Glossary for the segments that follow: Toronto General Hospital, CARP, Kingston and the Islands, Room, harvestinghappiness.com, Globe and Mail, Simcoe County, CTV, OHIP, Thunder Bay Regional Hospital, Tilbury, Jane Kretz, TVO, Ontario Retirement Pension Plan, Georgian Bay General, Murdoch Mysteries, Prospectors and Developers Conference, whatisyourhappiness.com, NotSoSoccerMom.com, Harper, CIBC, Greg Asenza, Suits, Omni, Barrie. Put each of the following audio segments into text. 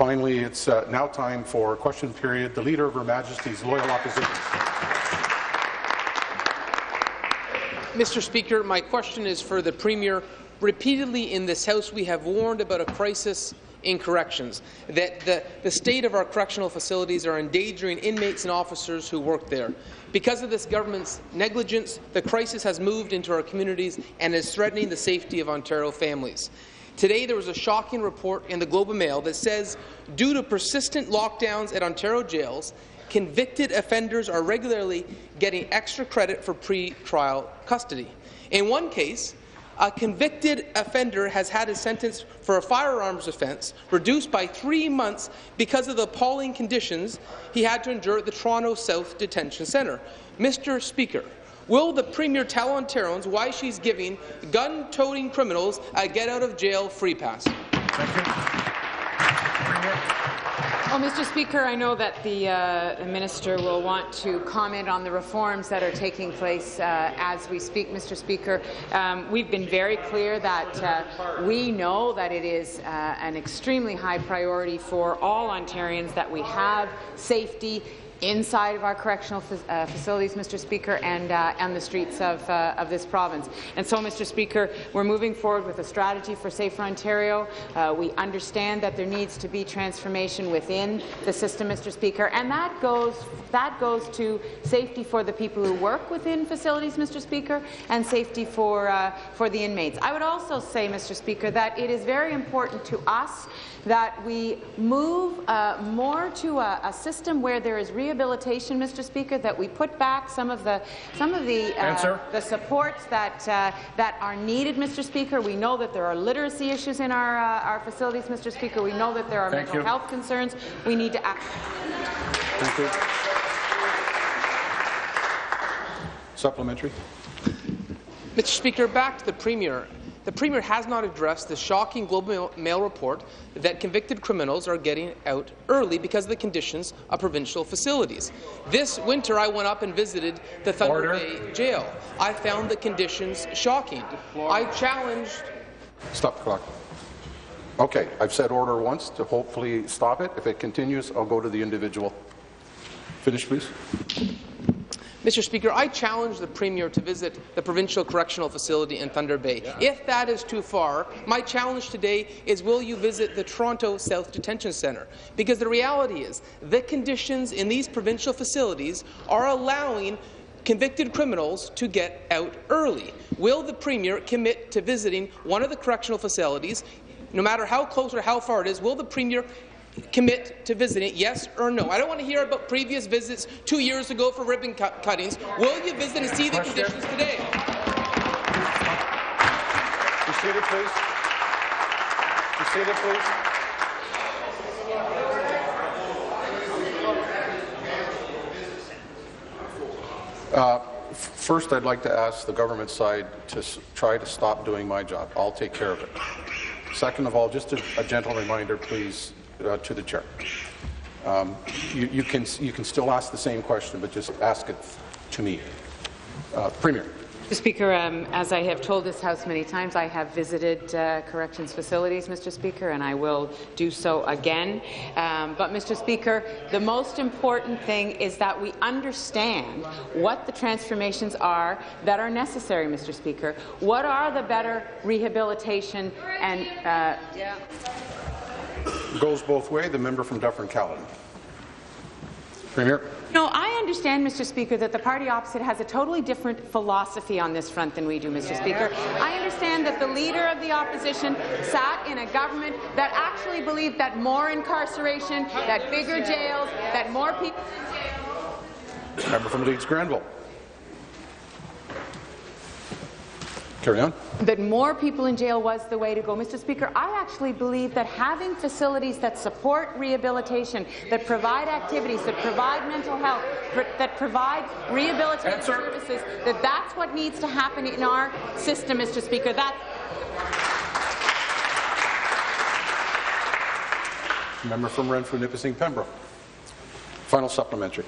finally, it's now time for question period. The Leader of Her Majesty's Loyal Opposition. Mr. Speaker, my question is for the Premier. Repeatedly in this House, we have warned about a crisis in corrections, that the state of our correctional facilities are endangering inmates and officers who work there. Because of this government's negligence, the crisis has moved into our communities and is threatening the safety of Ontario families. Today, there was a shocking report in the Globe and Mail that says, due to persistent lockdowns at Ontario jails, convicted offenders are regularly getting extra credit for pre-trial custody. In one case, a convicted offender has had his sentence for a firearms offence reduced by 3 months because of the appalling conditions he had to endure at the Toronto South Detention Centre. Mr. Speaker, will the Premier tell Ontarians why she's giving gun-toting criminals a get-out-of-jail-free pass? Well, Mr. Speaker, I know that the minister will want to comment on the reforms that are taking place as we speak, Mr. Speaker. We've been very clear that we know that it is an extremely high priority for all Ontarians that we have safety inside of our correctional facilities, Mr. Speaker, and the streets of this province. And so, Mr. Speaker, we're moving forward with a strategy for Safer Ontario. We understand that there needs to be transformation within the system, Mr. Speaker, and that goes to safety for the people who work within facilities, Mr. Speaker, and safety for the inmates. I would also say, Mr. Speaker, that it is very important to us that we move more to a system where there is real rehabilitation, Mr. Speaker, that we put back some of the supports that are needed, Mr. Speaker. We know that there are literacy issues in our facilities, Mr. Speaker. We know that there are mental health concerns. We need to act. Thank you. Supplementary. Mr. Speaker, back to the Premier. The Premier has not addressed the shocking Globe and Mail report that convicted criminals are getting out early because of the conditions of provincial facilities. This winter, I went up and visited the Thunder Bay Jail. I found the conditions shocking. I challenged— Stop the clock. Okay, I've said order once to hopefully stop it. If it continues, I'll go to the individual. Finish, please. Mr. Speaker, I challenge the Premier to visit the provincial correctional facility in Thunder Bay. Yeah. If that is too far, my challenge today is, will you visit the Toronto South Detention Centre? Because the reality is the conditions in these provincial facilities are allowing convicted criminals to get out early. Will the Premier commit to visiting one of the correctional facilities, no matter how close or how far it is? Will the Premier commit to visiting, yes or no? I don't want to hear about previous visits 2 years ago for ribbon cuttings. Will you visit and see the conditions today? Be seated, please. Be seated, please. First, I'd like to ask the government side to try to stop doing my job. I'll take care of it. Second of all, just a gentle reminder, please, to the chair. You can still ask the same question, but just ask it to me. Premier. Mr. Speaker, as I have told this House many times, I have visited corrections facilities, Mr. Speaker, and I will do so again. But, Mr. Speaker, the most important thing is that we understand what the transformations are that are necessary, Mr. Speaker. What are the better rehabilitation and— Goes both ways. The member from Dufferin-Caledon. Premier. No, I understand, Mr. Speaker, that the party opposite has a totally different philosophy on this front than we do, Mr. Speaker. I understand that the Leader of the Opposition sat in a government that actually believed that more incarceration, that bigger jails, that more people— Member from Leeds-Granville. Carry on. That more people in jail was the way to go. Mr. Speaker, I actually believe that having facilities that support rehabilitation, that provide activities, that provide mental health, that provide rehabilitative services, that's what needs to happen in our system, Mr. Speaker. Member from Renfrew-Nipissing-Pembroke. Final supplementary.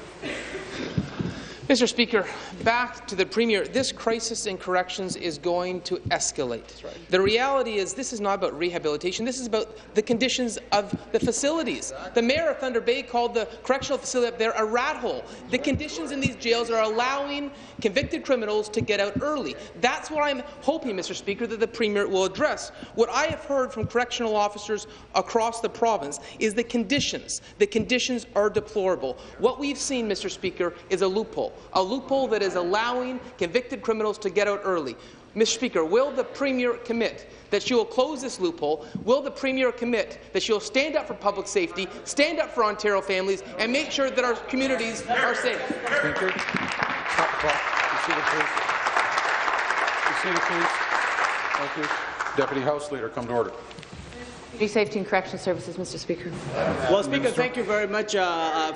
Mr. Speaker, back to the Premier. This crisis in corrections is going to escalate. That's right. The reality is this is not about rehabilitation. This is about the conditions of the facilities. Exactly. The mayor of Thunder Bay called the correctional facility up there a rat hole. The conditions in these jails are allowing convicted criminals to get out early. That's what I'm hoping, Mr. Speaker, that the Premier will address. What I have heard from correctional officers across the province is the conditions. The conditions are deplorable. What we've seen, Mr. Speaker, is a loophole that is allowing convicted criminals to get out early. Mr. Speaker, will the Premier commit that she will close this loophole? Will the Premier commit that she will stand up for public safety, stand up for Ontario families, and make sure that our communities are safe? Speaker, stop the clock. Proceed, please. Thank you. Deputy House Leader, come to order. Safety and Correction Services, Mr. Speaker. Well, Speaker, thank you very much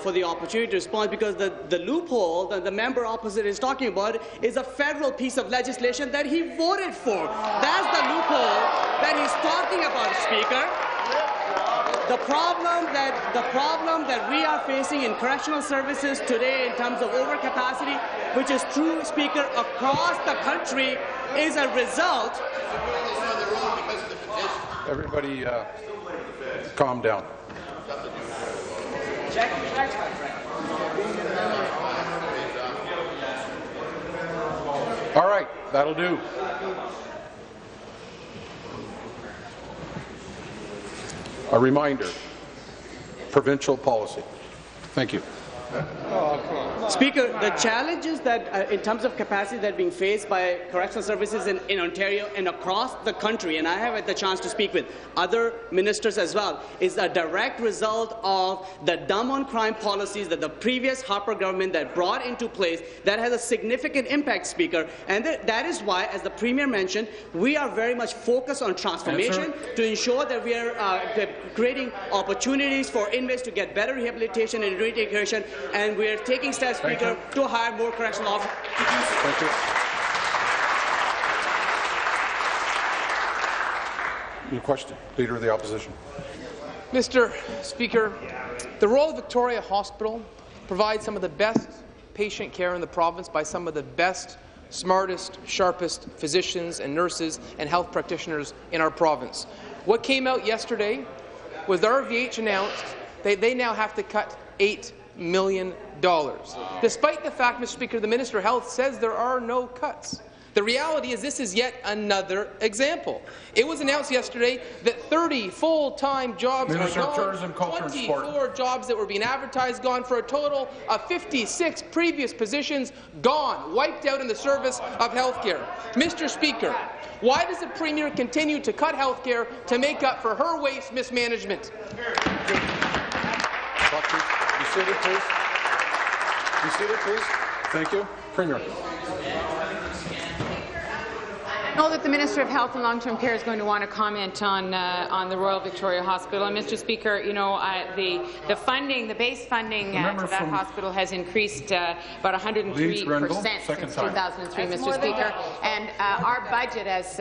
for the opportunity to respond, because the loophole that the member opposite is talking about is a federal piece of legislation that he voted for. That's the loophole that he's talking about, Speaker. The problem that we are facing in correctional services today in terms of overcapacity, which is true, Speaker, across the country, is a result. Everybody, calm down. All right, that'll do. A reminder, provincial policy. Thank you. Speaker, the challenges that, in terms of capacity that are being faced by correctional services in Ontario and across the country, and I have had the chance to speak with other ministers as well, is a direct result of the dumb on crime policies that the previous Harper government that brought into place that has a significant impact, Speaker, and that is why, as the Premier mentioned, we are very much focused on transformation to ensure that we are creating opportunities for inmates to get better rehabilitation and reintegration, and we are taking steps, Speaker, to hire more correctional officers. Thank you. New question, Leader of the Opposition. Mr. Speaker, the Royal Victoria Hospital provides some of the best patient care in the province by some of the best, smartest, sharpest physicians and nurses and health practitioners in our province. What came out yesterday was the RVH announced that they now have to cut $8 million. Despite the fact, Mr. Speaker, the Minister of Health says there are no cuts. The reality is this is yet another example. It was announced yesterday that 30 full-time jobs were gone, Tourism, Culture, 24 jobs that were being advertised gone, for a total of 56 previous positions gone, wiped out in the service of health care. Mr. Speaker, why does the Premier continue to cut health care to make up for her waste mismanagement? Be seated, please. Thank you. Premier. I know that the Minister of Health and Long-Term Care is going to want to comment on the Royal Victoria Hospital. And Mr. Speaker, you know the funding, the base funding to that hospital has increased about 103% since 2003, Mr. Speaker. And our budget, as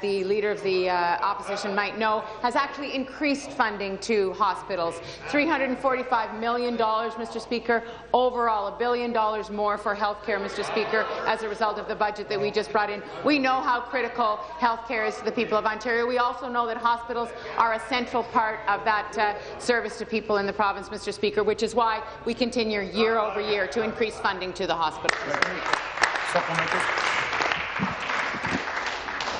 the Leader of the Opposition might know, has actually increased funding to hospitals. $345 million, Mr. Speaker. Overall, $1 billion more for health care, Mr. Speaker, as a result of the budget that we just brought in. We know how critical health care is to the people of Ontario. We also know that hospitals are a central part of that service to people in the province, Mr. Speaker, which is why we continue year over year to increase funding to the hospitals.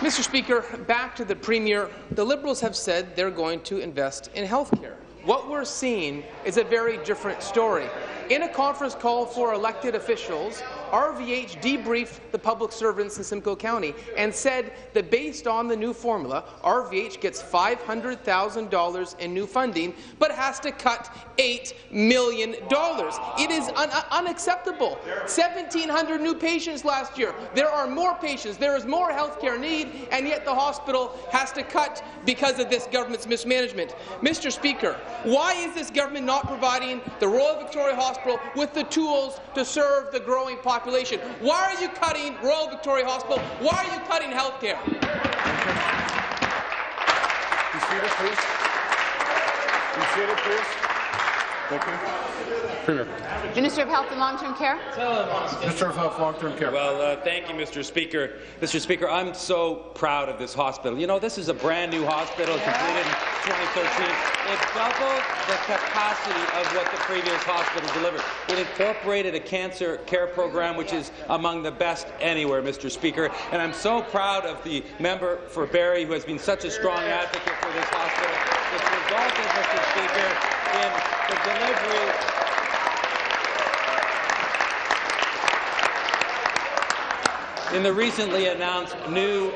Mr. Speaker, back to the Premier. The Liberals have said they're going to invest in health care. What we're seeing is a very different story. In a conference call for elected officials, RVH debriefed the public servants in Simcoe County and said that based on the new formula, RVH gets $500,000 in new funding but has to cut $8 million. It is unacceptable. 1,700 new patients last year. There are more patients. There is more health care need, and yet the hospital has to cut because of this government's mismanagement. Mr. Speaker, why is this government not providing the Royal Victoria Hospital with the tools to serve the growing population? Why are you cutting Royal Victoria Hospital? Why are you cutting health care? Be seated, please. Be seated, please. Thank you. Premier. Minister of Health and Long-Term Care. Minister of Health, Long-Term Care. Well, thank you, Mr. Speaker. Mr. Speaker, I'm so proud of this hospital. You know, this is a brand new hospital, completed in 2013. It doubled the capacity of what the previous hospital delivered. It incorporated a cancer care program, which is among the best anywhere, Mr. Speaker. And I'm so proud of the member for Barrie, who has been such a strong advocate for this hospital. It's resulted, Mr. Speaker, in the delivery. In the recently announced new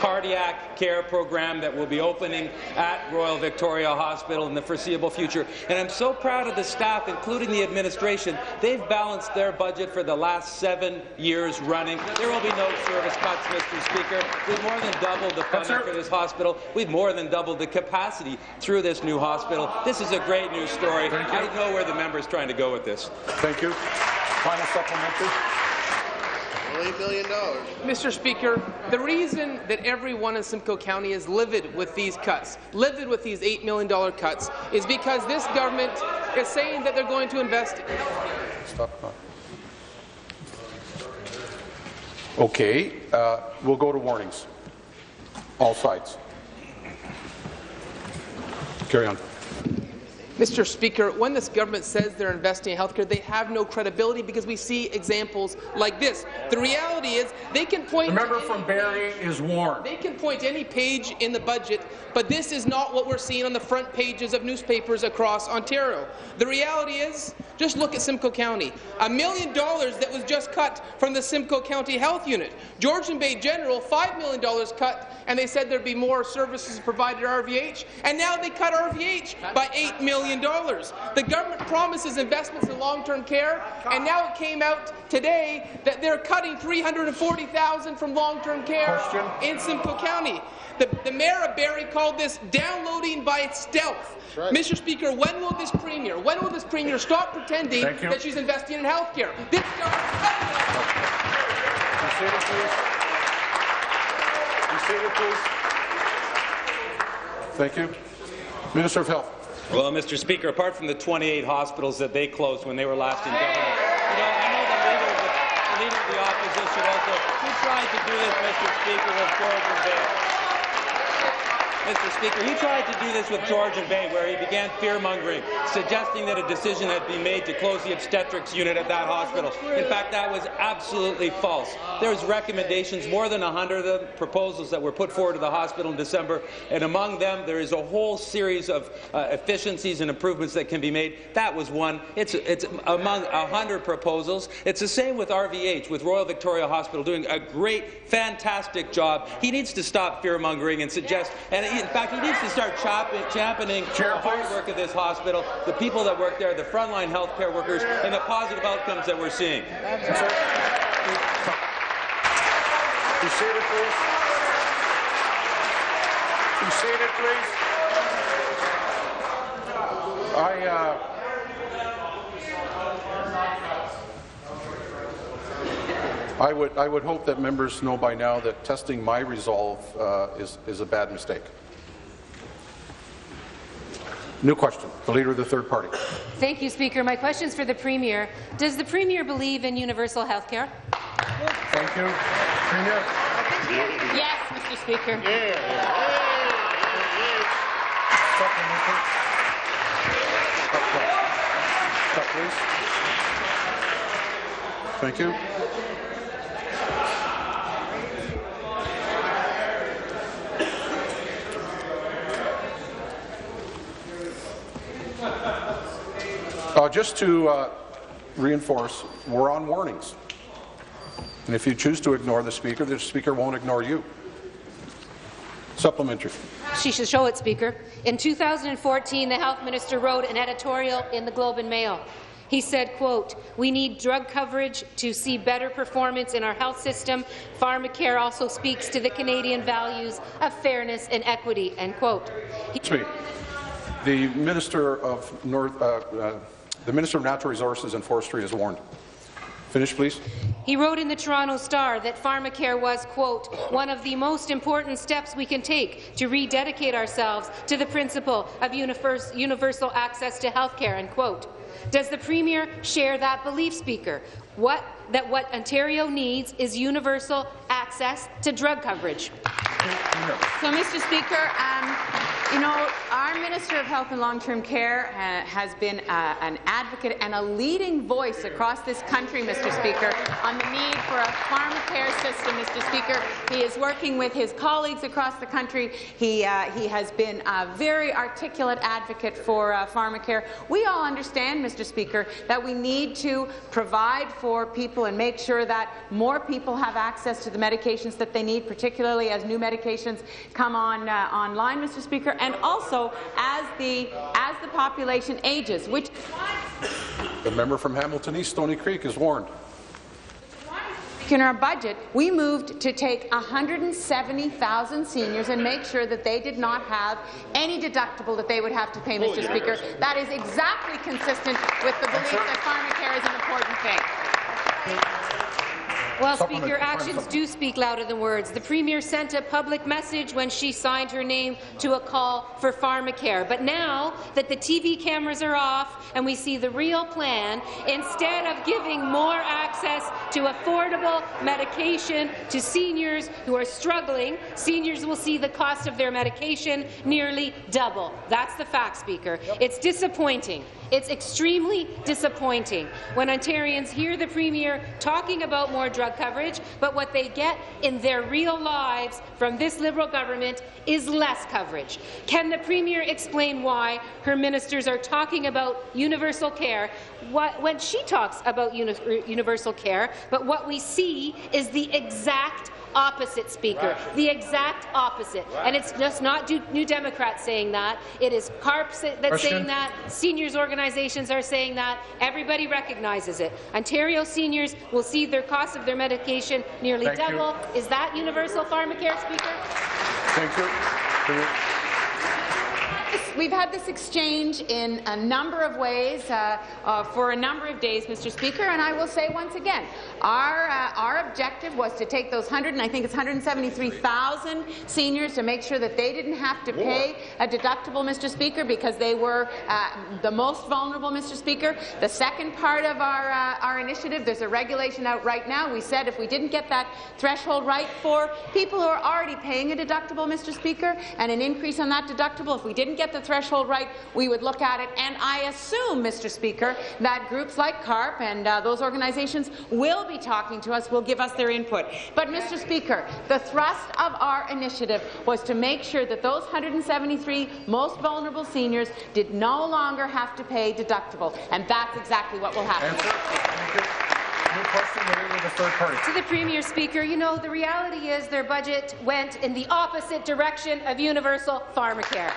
cardiac care program that will be opening at Royal Victoria Hospital in the foreseeable future. And I'm so proud of the staff, including the administration. They've balanced their budget for the last 7 years running. There will be no service cuts, Mr. Speaker. We've more than doubled the funding for this hospital. We've more than doubled the capacity through this new hospital. This is a great news story. I know where the member is trying to go with this. Thank you. Final supplementary. $8 million. Mr. Speaker, the reason that everyone in Simcoe County is livid with these cuts, livid with these $8 million cuts, is because this government is saying that they're going to invest. Stop. Okay, we'll go to warnings. All sides. Carry on. Mr. Speaker, when this government says they're investing in healthcare, they have no credibility because we see examples like this. The reality is they can point. The member from Barrie is warned. They can point to any page in the budget, but this is not what we're seeing on the front pages of newspapers across Ontario. The reality is, just look at Simcoe County. $1 million that was just cut from the Simcoe County Health Unit. Georgian Bay General, $5 million cut, and they said there'd be more services provided at RVH, and now they cut RVH by $8 million. The government promises investments in long-term care, and now it came out today that they're cutting $340,000 from long-term care in Simcoe County. The mayor of Barrie called this downloading by stealth. Right. Mr. Speaker, when will this premier stop pretending that she's investing in health care? This government. Thank you. Minister of Health. Well, Mr. Speaker, apart from the 28 hospitals that they closed when they were last in government, you know, I know the leader of the opposition also, he tried to do this, Mr. Speaker, with Georgian Bay. Mr. Speaker, he tried to do this with Georgian Bay, where he began fear-mongering, suggesting that a decision had been made to close the obstetrics unit at that hospital. In fact, that was absolutely false. There was recommendations, more than 100 of the proposals that were put forward to the hospital in December, and among them there is a whole series of efficiencies and improvements that can be made. That was one. It's among 100 proposals. It's the same with RVH, with Royal Victoria Hospital doing a great, fantastic job. He needs to stop fear-mongering and suggest, and in fact, he needs to start championing the hard work of this hospital, the people that work there, the frontline healthcare workers, and the positive outcomes that we're seeing. You see it, please. I would hope that members know by now that testing my resolve is a bad mistake. New question. The Leader of the Third Party. Thank you, Speaker. My question is for the Premier. Does the Premier believe in universal health care? Thank you. Premier. Yes, Mr. Speaker. Yeah. Thank you. Just to reinforce, we're on warnings. And if you choose to ignore the Speaker won't ignore you. Supplementary. She should show it, Speaker. In 2014, the Health Minister wrote an editorial in the Globe and Mail. He said, quote, "We need drug coverage to see better performance in our health system. Pharmacare also speaks to the Canadian values of fairness and equity," end quote. The Minister of Natural Resources and Forestry is warned. Finish, please. He wrote in the Toronto Star that pharmacare was, quote, one of the most important steps we can take to rededicate ourselves to the principle of universal access to health care, unquote. Does the Premier share that belief, Speaker, that what Ontario needs is universal access to drug coverage? So, Mr. Speaker, our Minister of Health and Long-Term Care has been an advocate and a leading voice across this country, Mr. Speaker, on the need for a pharmacare system, Mr. Speaker. He is working with his colleagues across the country. He has been a very articulate advocate for pharmacare. We all understand, Mr. Speaker, that we need to provide for people and make sure that more people have access to the medications that they need, particularly as new medications come on online, Mr. Speaker, and also as the population ages. Which the member from Hamilton East, Stoney Creek, is warned. In our budget, we moved to take 170,000 seniors and make sure that they did not have any deductible that they would have to pay, Mr. Speaker. That is exactly consistent with the belief that pharmacare is an important thing. Well, Speaker, actions do speak louder than words. The Premier sent a public message when she signed her name to a call for pharmacare. But now that the TV cameras are off and we see the real plan, instead of giving more access to affordable medication to seniors who are struggling, seniors will see the cost of their medication nearly double. That's the fact, Speaker. It's disappointing. It's extremely disappointing when Ontarians hear the Premier talking about more drug coverage, but what they get in their real lives from this Liberal government is less coverage. Can the Premier explain why her ministers are talking about universal care when she talks about universal care, but what we see is the exact opposite, Speaker, right. The exact opposite. Right. And it's just not New Democrats saying that. It is CARP that's saying that. Seniors organizations are saying that. Everybody recognizes it. Ontario seniors will see their cost of their medication nearly double. Is that universal pharmacare, Speaker? Thank you. We've had this exchange in a number of ways for a number of days, Mr. Speaker, and I will say once again, our objective was to take those 173,000 seniors to make sure that they didn't have to pay a deductible, Mr. Speaker, because they were the most vulnerable, Mr. Speaker. The second part of our initiative, there's a regulation out right now. We said if we didn't get that threshold right for people who are already paying a deductible, Mr. Speaker, and an increase on that deductible, if we didn't get the threshold right, we would look at it. And I assume, Mr. Speaker, that groups like CARP and those organizations will be talking to us, will give us their input. But, Mr. Speaker, the thrust of our initiative was to make sure that those 173 most vulnerable seniors did no longer have to pay deductible. And that's exactly what will happen. Thank you. New question related to the third party. To the Premier, Speaker, you know, the reality is their budget went in the opposite direction of universal pharmacare.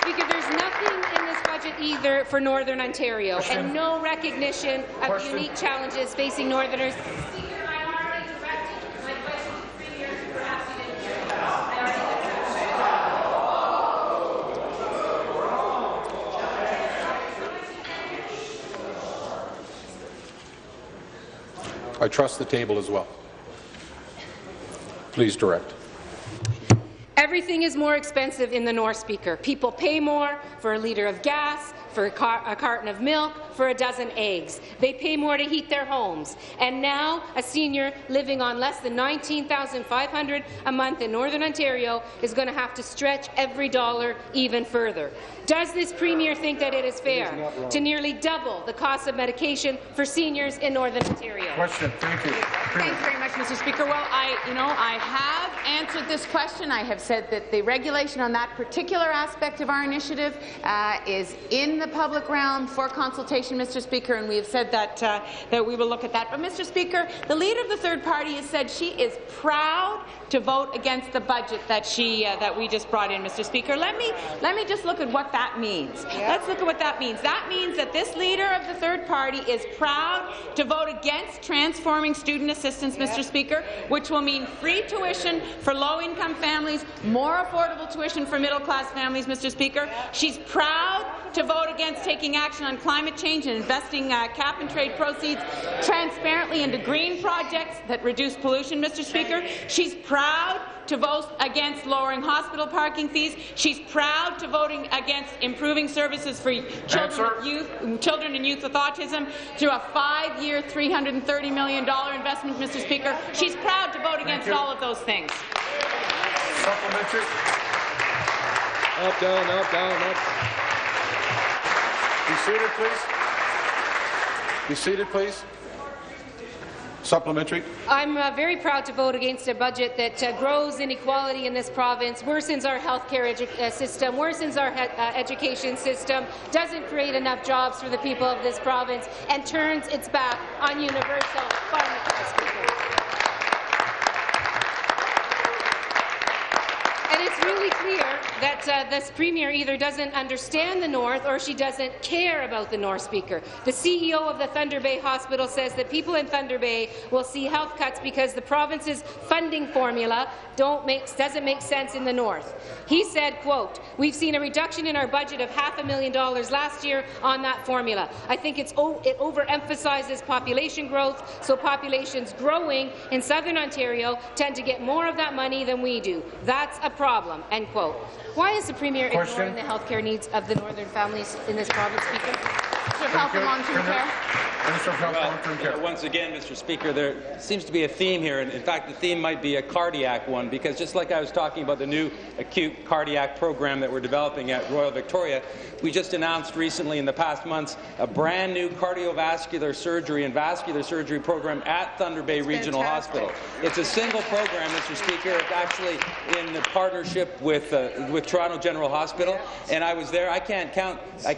Speaker, there's nothing in this budget either for Northern Ontario and no recognition of unique challenges facing Northerners. Speaker, I already directed my question to the Premier, perhaps you didn't hear I trust the table as well. Please direct. Everything is more expensive in the North, Speaker. People pay more for a litre of gas, for a carton of milk, for a dozen eggs. They pay more to heat their homes. And now, a senior living on less than $19,500 a month in Northern Ontario is going to have to stretch every dollar even further. Does this Premier think that it is fair to nearly double the cost of medication for seniors in Northern Ontario? Question. Thank you. Thanks very much, Mr. Speaker. Well, I have answered this question. I have said that the regulation on that particular aspect of our initiative is in the public realm for consultation, Mr. Speaker, and we have said that we will look at that. But, Mr. Speaker, the leader of the third party has said she is proud to vote against the budget that we just brought in, Mr. Speaker. Let me just look at what that means. Let's look at what that means. That means that this leader of the third party is proud to vote against transforming student assistance, Mr. Speaker, which will mean free tuition for low-income families, more affordable tuition for middle-class families, Mr. Speaker. She's proud to vote against taking action on climate change and investing cap-and-trade proceeds transparently into green projects that reduce pollution, Mr. Speaker. She's proud to vote against lowering hospital parking fees. She's proud to voting against improving services for children and youth with autism through a five-year, $330 million investment, Mr. Speaker. She's proud to vote against all of those things. Supplementary. Up, down, up, down, up. Be seated, please. Be seated, please. Supplementary. I'm very proud to vote against a budget that grows inequality in this province, worsens our health care system, worsens our education system, doesn't create enough jobs for the people of this province, and turns its back on universal funding. And it's really clear that this Premier either doesn't understand the North or she doesn't care about the North, Speaker. The CEO of the Thunder Bay Hospital says that people in Thunder Bay will see health cuts because the province's funding formula doesn't make sense in the North. He said, quote, "We've seen a reduction in our budget of $500,000 last year on that formula. I think it overemphasizes population growth, so populations growing in Southern Ontario tend to get more of that money than we do. That's a problem," end quote. Why is the Premier ignoring the health care needs of the northern families in this province, Speaker? Minister of Health and Long-Term Care. Once again, Mr. Speaker, there seems to be a theme here, and in fact the theme might be a cardiac one, because just like I was talking about the new acute cardiac program that we're developing at Royal Victoria, we just announced recently in the past months a brand new cardiovascular surgery and vascular surgery program at Thunder Bay Regional Hospital. It's a single program, Mr. Speaker. It's actually in the partnership with Toronto General Hospital, and I was there. I can't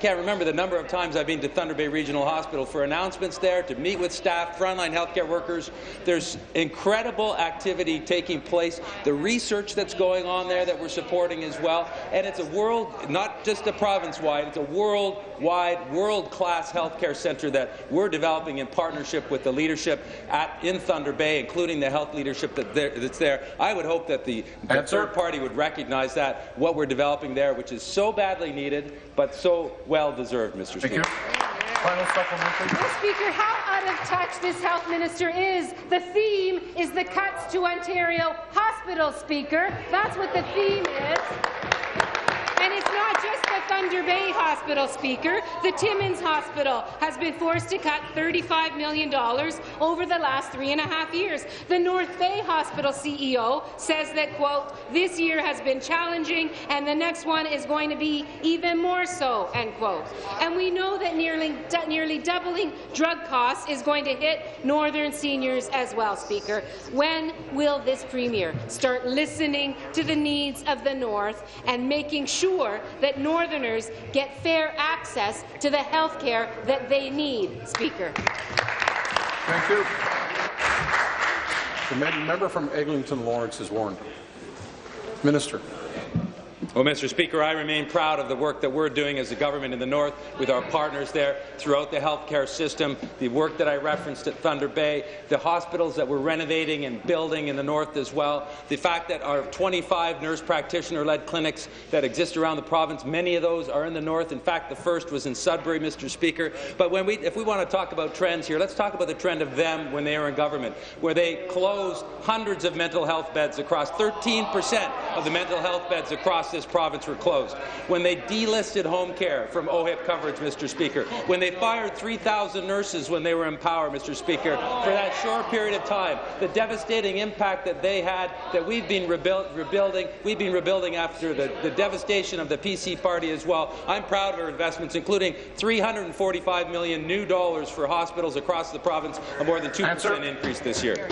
remember the number of times I've been to Thunder Bay Regional Hospital for announcements there, to meet with staff, frontline healthcare workers. There's incredible activity taking place. The research that's going on there that we're supporting as well, and it's a world, not just a province-wide, it's a world-wide, world-class healthcare centre that we're developing in partnership with the leadership in Thunder Bay, including the health leadership that's there. I would hope that the third party would recognize that what we're developing there, which is so badly needed but so well deserved, Mr. Speaker. Final supplementary. Mr. Speaker, how out of touch this health minister is. The theme is the cuts to Ontario hospitals, Speaker. That's what the theme is. And it's not just the Thunder Bay Hospital, Speaker. The Timmins Hospital has been forced to cut $35 million over the last 3.5 years. The North Bay Hospital CEO says that, quote, "This year has been challenging, and the next one is going to be even more so," end quote. And we know that nearly doubling drug costs is going to hit northern seniors as well, Speaker. When will this Premier start listening to the needs of the North and making sure that northerners get fair access to the health care that they need, Speaker? Thank you. The member from Eglinton Lawrence is warned. Minister. Well, Mr. Speaker, I remain proud of the work that we're doing as a government in the North with our partners there throughout the health care system, the work that I referenced at Thunder Bay, the hospitals that we're renovating and building in the North as well, the fact that our 25 nurse practitioner-led clinics that exist around the province, many of those are in the North. In fact, the first was in Sudbury, Mr. Speaker. But if we want to talk about trends here, let's talk about the trend of them when they are in government, where they closed hundreds of mental health beds across 13% of the mental health beds across this province were closed, when they delisted home care from OHIP coverage, Mr. Speaker, when they fired 3,000 nurses when they were in power, Mr. Speaker, for that short period of time, the devastating impact that they had, that we've been rebuilding after the devastation of the PC party as well. I'm proud of our investments, including $345 million new dollars for hospitals across the province, a more than 2% increase this year.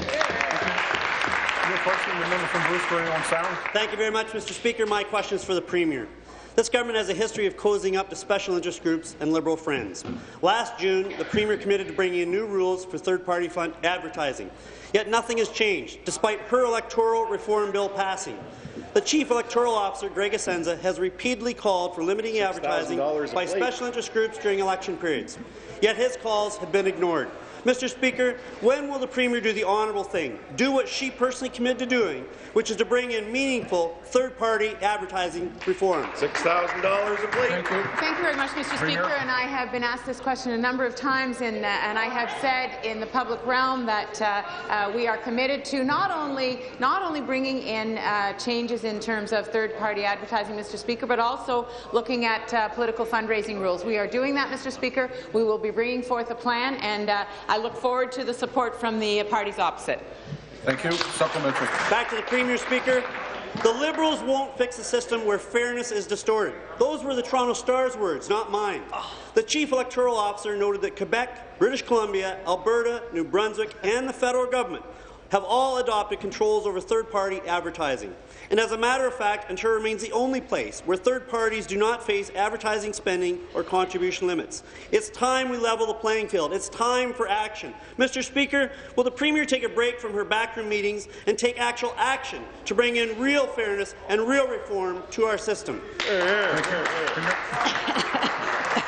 Question, the member from Bruce, on sound. Thank you very much, Mr. Speaker. My question is for the Premier. This government has a history of cozying up to special interest groups and Liberal friends. Last June, the Premier committed to bringing in new rules for third-party fund advertising. Yet nothing has changed, despite her electoral reform bill passing. The Chief Electoral Officer, Greg Asenza, has repeatedly called for limiting advertising by special interest groups during election periods. Yet his calls have been ignored. Mr. Speaker, when will the Premier do the honourable thing, do what she personally committed to doing, which is to bring in meaningful third-party advertising reform? $6,000 a plate. Thank you very much, Mr. Premier. Speaker. And I have been asked this question a number of times, and I have said in the public realm that we are committed to not only bringing in changes in terms of third-party advertising, Mr. Speaker, but also looking at political fundraising rules. We are doing that, Mr. Speaker. We will be bringing forth a plan, and I look forward to the support from the parties opposite. Thank you. Supplementary. Back to the Premier, Speaker. The Liberals won't fix a system where fairness is distorted. Those were the Toronto Star's words, not mine. The Chief Electoral Officer noted that Quebec, British Columbia, Alberta, New Brunswick, and the federal government have all adopted controls over third-party advertising. And as a matter of fact, Ontario remains the only place where third parties do not face advertising spending or contribution limits. It's time we level the playing field. It's time for action. Mr. Speaker, will the Premier take a break from her backroom meetings and take actual action to bring in real fairness and real reform to our system?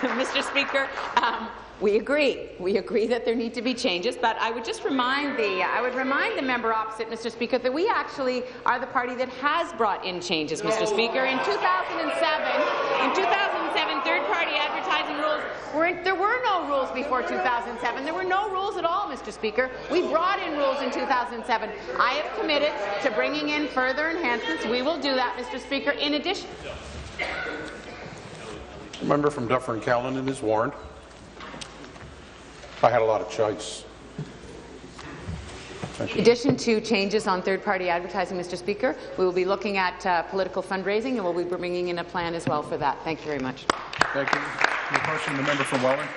Mr. Speaker, we agree. We agree that there need to be changes, but I would just remind the member opposite, Mr. Speaker, that we actually are the party that has brought in changes, Mr. Speaker. In 2007, third-party advertising rules there were no rules before 2007. There were no rules at all, Mr. Speaker. We brought in rules in 2007. I have committed to bringing in further enhancements. We will do that, Mr. Speaker. In addition, the member from Dufferin-Caledon is warned. I had a lot of choice. In addition to changes on third-party advertising, Mr. Speaker, we will be looking at political fundraising, and we'll be bringing in a plan as well for that. Thank you very much. Thank you. Your question, the member from Welland.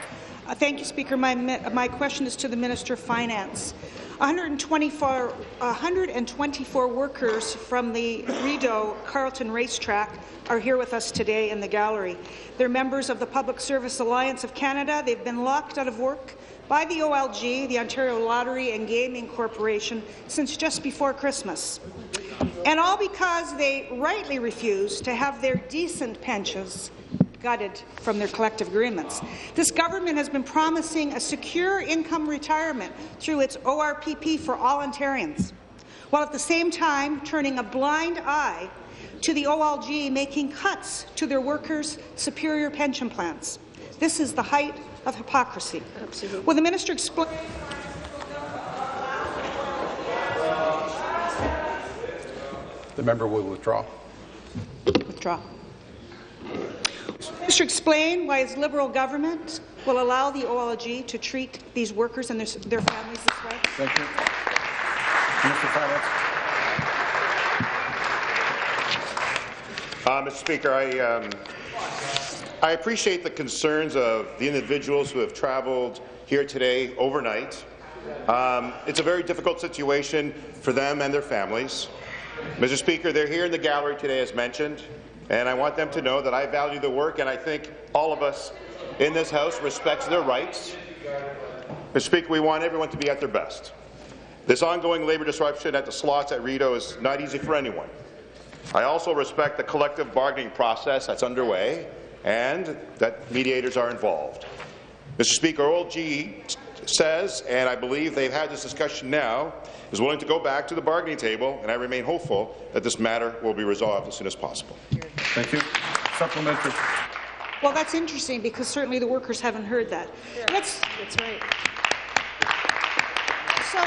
Thank you, Speaker. My question is to the Minister of Finance. 124 workers from the Rideau-Carleton Racetrack are here with us today in the gallery. They're members of the Public Service Alliance of Canada. They've been locked out of work by the OLG, the Ontario Lottery and Gaming Corporation, since just before Christmas. And all because they rightly refuse to have their decent pensions gutted from their collective agreements. This government has been promising a secure income retirement through its ORPP for all Ontarians, while at the same time turning a blind eye to the OLG making cuts to their workers' superior pension plans. This is the height of hypocrisy. Absolutely. Will the minister explain? The member will withdraw. Withdraw. Mr. Explain why his Liberal government will allow the OLG to treat these workers and their families this way. Thank you. Mr. Finance. Mr. Speaker, I appreciate the concerns of the individuals who have travelled here today overnight. It's a very difficult situation for them and their families. Mr. Speaker, they're here in the gallery today, as mentioned. And I want them to know that I value the work, and I think all of us in this House respects their rights. Mr. Speaker, we want everyone to be at their best. This ongoing labour disruption at the slots at Rideau is not easy for anyone. I also respect the collective bargaining process that's underway and that mediators are involved. Mr. Speaker, OLG says, and I believe they've had this discussion now, is willing to go back to the bargaining table, and I remain hopeful that this matter will be resolved as soon as possible. Thank you. Supplementary. Well, that's interesting, because certainly the workers haven't heard that. Yeah. That's right. So,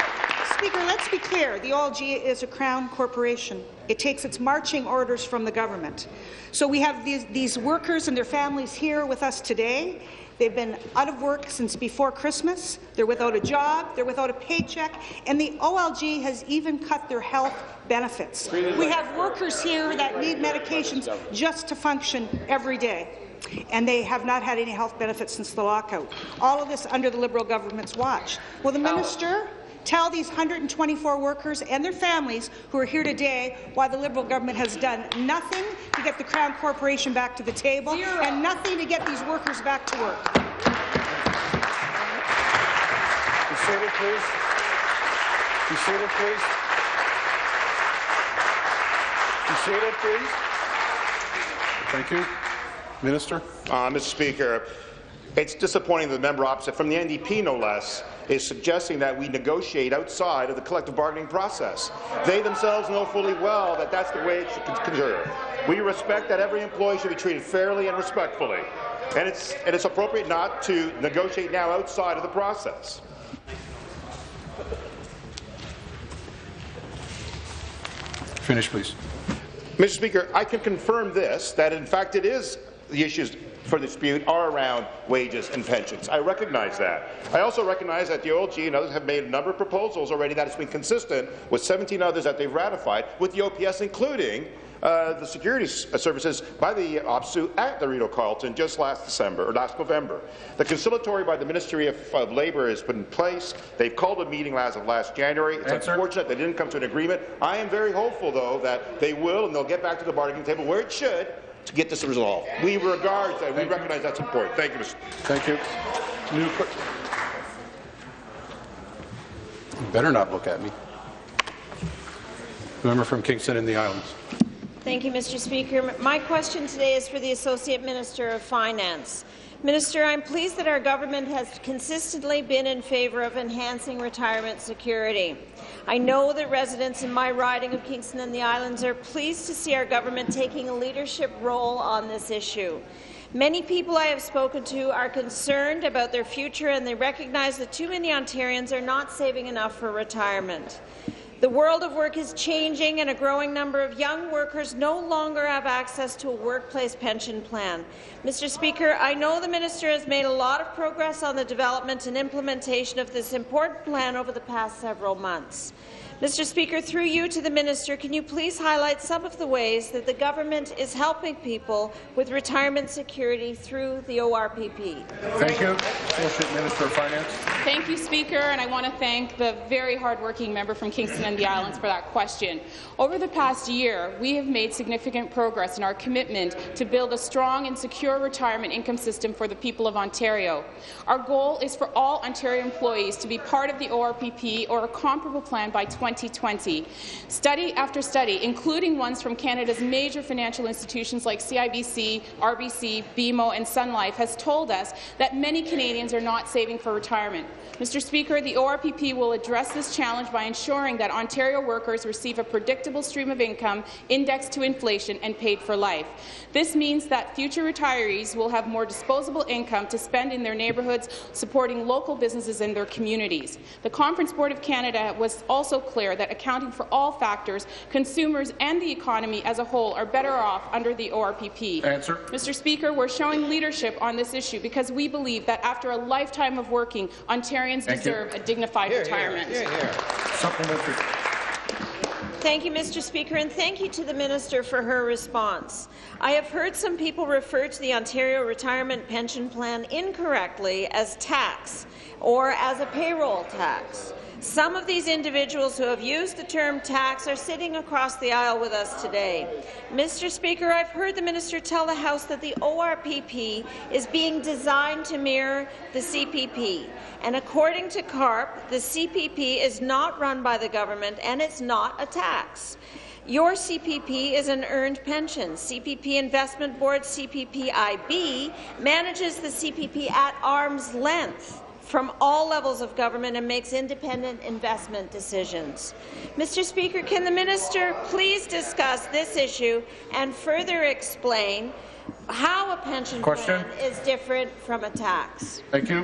Speaker, let's be clear. The OLG is a Crown corporation. It takes its marching orders from the government. So we have these workers and their families here with us today. They've been out of work since before Christmas. They're without a job. They're without a paycheck. And the OLG has even cut their health benefits. We have workers here that need medications just to function every day, and they have not had any health benefits since the lockout. All of this under the Liberal government's watch. Will the minister tell these 124 workers and their families who are here today why the Liberal government has done nothing to get the Crown Corporation back to the table and nothing to get these workers back to work? Be seated, please. Be seated, please. Be seated, please. Thank you. Minister. Mr. Speaker, It's disappointing that the member opposite, from the NDP no less, is suggesting that we negotiate outside of the collective bargaining process. They themselves know fully well that that's the way it should occur. We respect that every employee should be treated fairly and respectfully, and it's appropriate not to negotiate now outside of the process. Finish, please. Mr. Speaker, I can confirm this, that in fact it is the issues for dispute are around wages and pensions. I recognize that. I also recognize that the OLG and others have made a number of proposals already that has been consistent with 17 others that they've ratified, with the OPS including the security services by the OPSU at the Rideau-Carleton just last November. The conciliatory by the Ministry of Labour has been in place. They've called a meeting as of last January. It's unfortunate they didn't come to an agreement. I am very hopeful, though, that they will, and they'll get back to the bargaining table where it should, to get this resolved. We regard that. We recognize that's important. Thank you, Mr. Thank you. You better not look at me. Member from Kingston and the Islands. Thank you, Mr. Speaker. My question today is for the Associate Minister of Finance. Minister, I'm pleased that our government has consistently been in favour of enhancing retirement security. I know that residents in my riding of Kingston and the Islands are pleased to see our government taking a leadership role on this issue. Many people I have spoken to are concerned about their future, and they recognize that too many Ontarians are not saving enough for retirement. The world of work is changing, and a growing number of young workers no longer have access to a workplace pension plan. Mr. Speaker, I know the minister has made a lot of progress on the development and implementation of this important plan over the past several months. Mr. Speaker, through you to the minister, can you please highlight some of the ways that the government is helping people with retirement security through the ORPP? Thank you. Associate Minister of Finance. Thank you, Speaker, and I want to thank the very hard-working member from Kingston and the Islands for that question. Over the past year, we have made significant progress in our commitment to build a strong and secure retirement income system for the people of Ontario. Our goal is for all Ontario employees to be part of the ORPP or a comparable plan by 2020. Study after study, including ones from Canada's major financial institutions like CIBC, RBC, BMO and Sun Life, has told us that many Canadians are not saving for retirement. Mr. Speaker, the ORPP will address this challenge by ensuring that Ontario workers receive a predictable stream of income indexed to inflation and paid for life. This means that future retirees will have more disposable income to spend in their neighbourhoods, supporting local businesses in their communities. The Conference Board of Canada was also clear that accounting for all factors, consumers and the economy as a whole are better off under the ORPP. Answer. Mr. Speaker, we're showing leadership on this issue because we believe that after a lifetime of working, Ontarians deserve a dignified retirement. Thank you, Mr. Speaker, and thank you to the minister for her response. I have heard some people refer to the Ontario Retirement Pension Plan incorrectly as tax or as a payroll tax. Some of these individuals who have used the term tax are sitting across the aisle with us today. Mr. Speaker, I've heard the minister tell the House that the ORPP is being designed to mirror the CPP. And according to CARP, the CPP is not run by the government and it's not a tax. Your CPP is an earned pension. CPP Investment Board, CPPIB, manages the CPP at arm's length from all levels of government and makes independent investment decisions. Mr. Speaker, can the minister please discuss this issue and further explain how a pension plan is different from a tax? Thank you.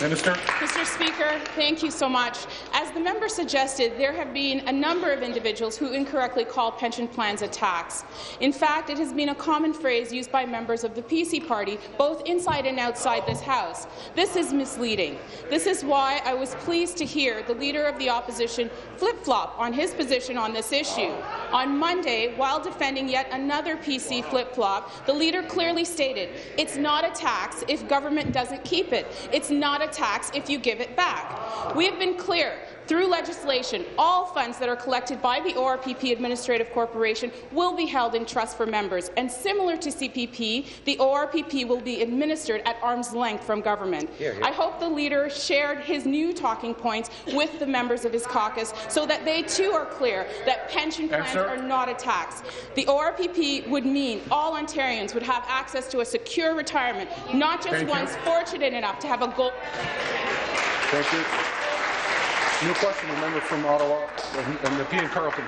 Minister. Mr. Speaker, thank you so much. As the member suggested, there have been a number of individuals who incorrectly call pension plans a tax. In fact, it has been a common phrase used by members of the PC party, both inside and outside this House. This is misleading. This is why I was pleased to hear the Leader of the Opposition flip-flop on his position on this issue. On Monday, while defending yet another PC flip-flop, the Leader clearly stated, it's not a tax if government doesn't keep it. It's not a tax if you give it back. We have been clear Through legislation, all funds that are collected by the ORPP Administrative Corporation will be held in trust for members, and similar to CPP, the ORPP will be administered at arm's length from government. Here, here. I hope the leader shared his new talking points with the members of his caucus so that they too are clear that pension plans are not a tax. The ORPP would mean all Ontarians would have access to a secure retirement, not just ones fortunate enough to have a goal. Thank you. New question, a member from Ottawa and the P and Carleton.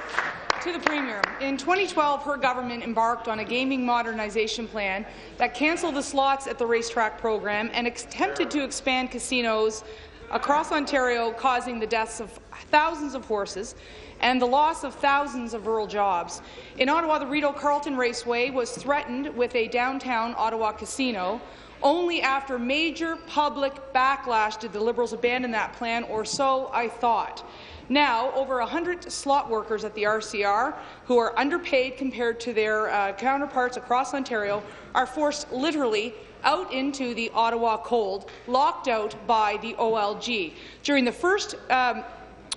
To the Premier. In 2012, her government embarked on a gaming modernization plan that cancelled the slots at the racetrack program and attempted to expand casinos across Ontario, causing the deaths of thousands of horses and the loss of thousands of rural jobs. In Ottawa, the Rideau-Carleton Raceway was threatened with a downtown Ottawa casino. Only after major public backlash did the Liberals abandon that plan, or so I thought. Now, over 100 slot workers at the RCR, who are underpaid compared to their counterparts across Ontario, are forced literally out into the Ottawa cold, locked out by the OLG. During the first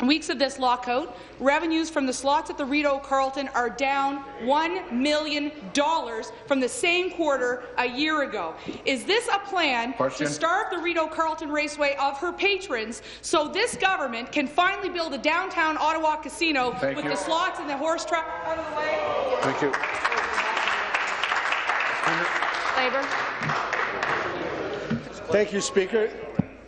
weeks of this lockout, revenues from the slots at the Rideau-Carleton are down $1 million from the same quarter a year ago. Is this a plan to starve the Rideau-Carleton Raceway of her patrons so this government can finally build a downtown Ottawa casino with the slots and the horse trap out of the way? Thank you. Labour. Thank you, Speaker.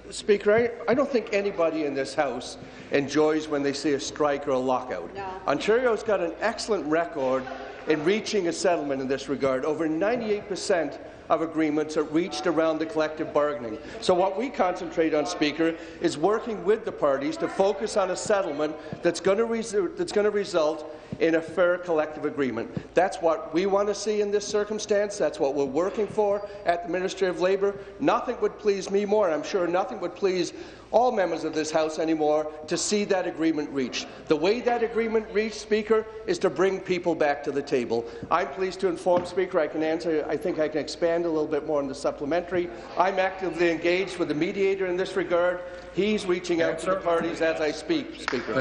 Speaker, I don't think anybody in this House enjoys when they see a strike or a lockout. No. Ontario's got an excellent record in reaching a settlement in this regard. Over 98% of agreements are reached around the collective bargaining. So what we concentrate on, Speaker, is working with the parties to focus on a settlement that's going to result in a fair collective agreement. That's what we want to see in this circumstance. That's what we're working for at the Ministry of Labour. Nothing would please me more, and I'm sure nothing would please all members of this House anymore, to see that agreement reached. The way that agreement reached, Speaker, is to bring people back to the table. I'm pleased to inform, Speaker, I can answer. I think I can expand a little bit more on the supplementary. I'm actively engaged with the mediator in this regard. He's reaching out to the parties as I speak, Speaker.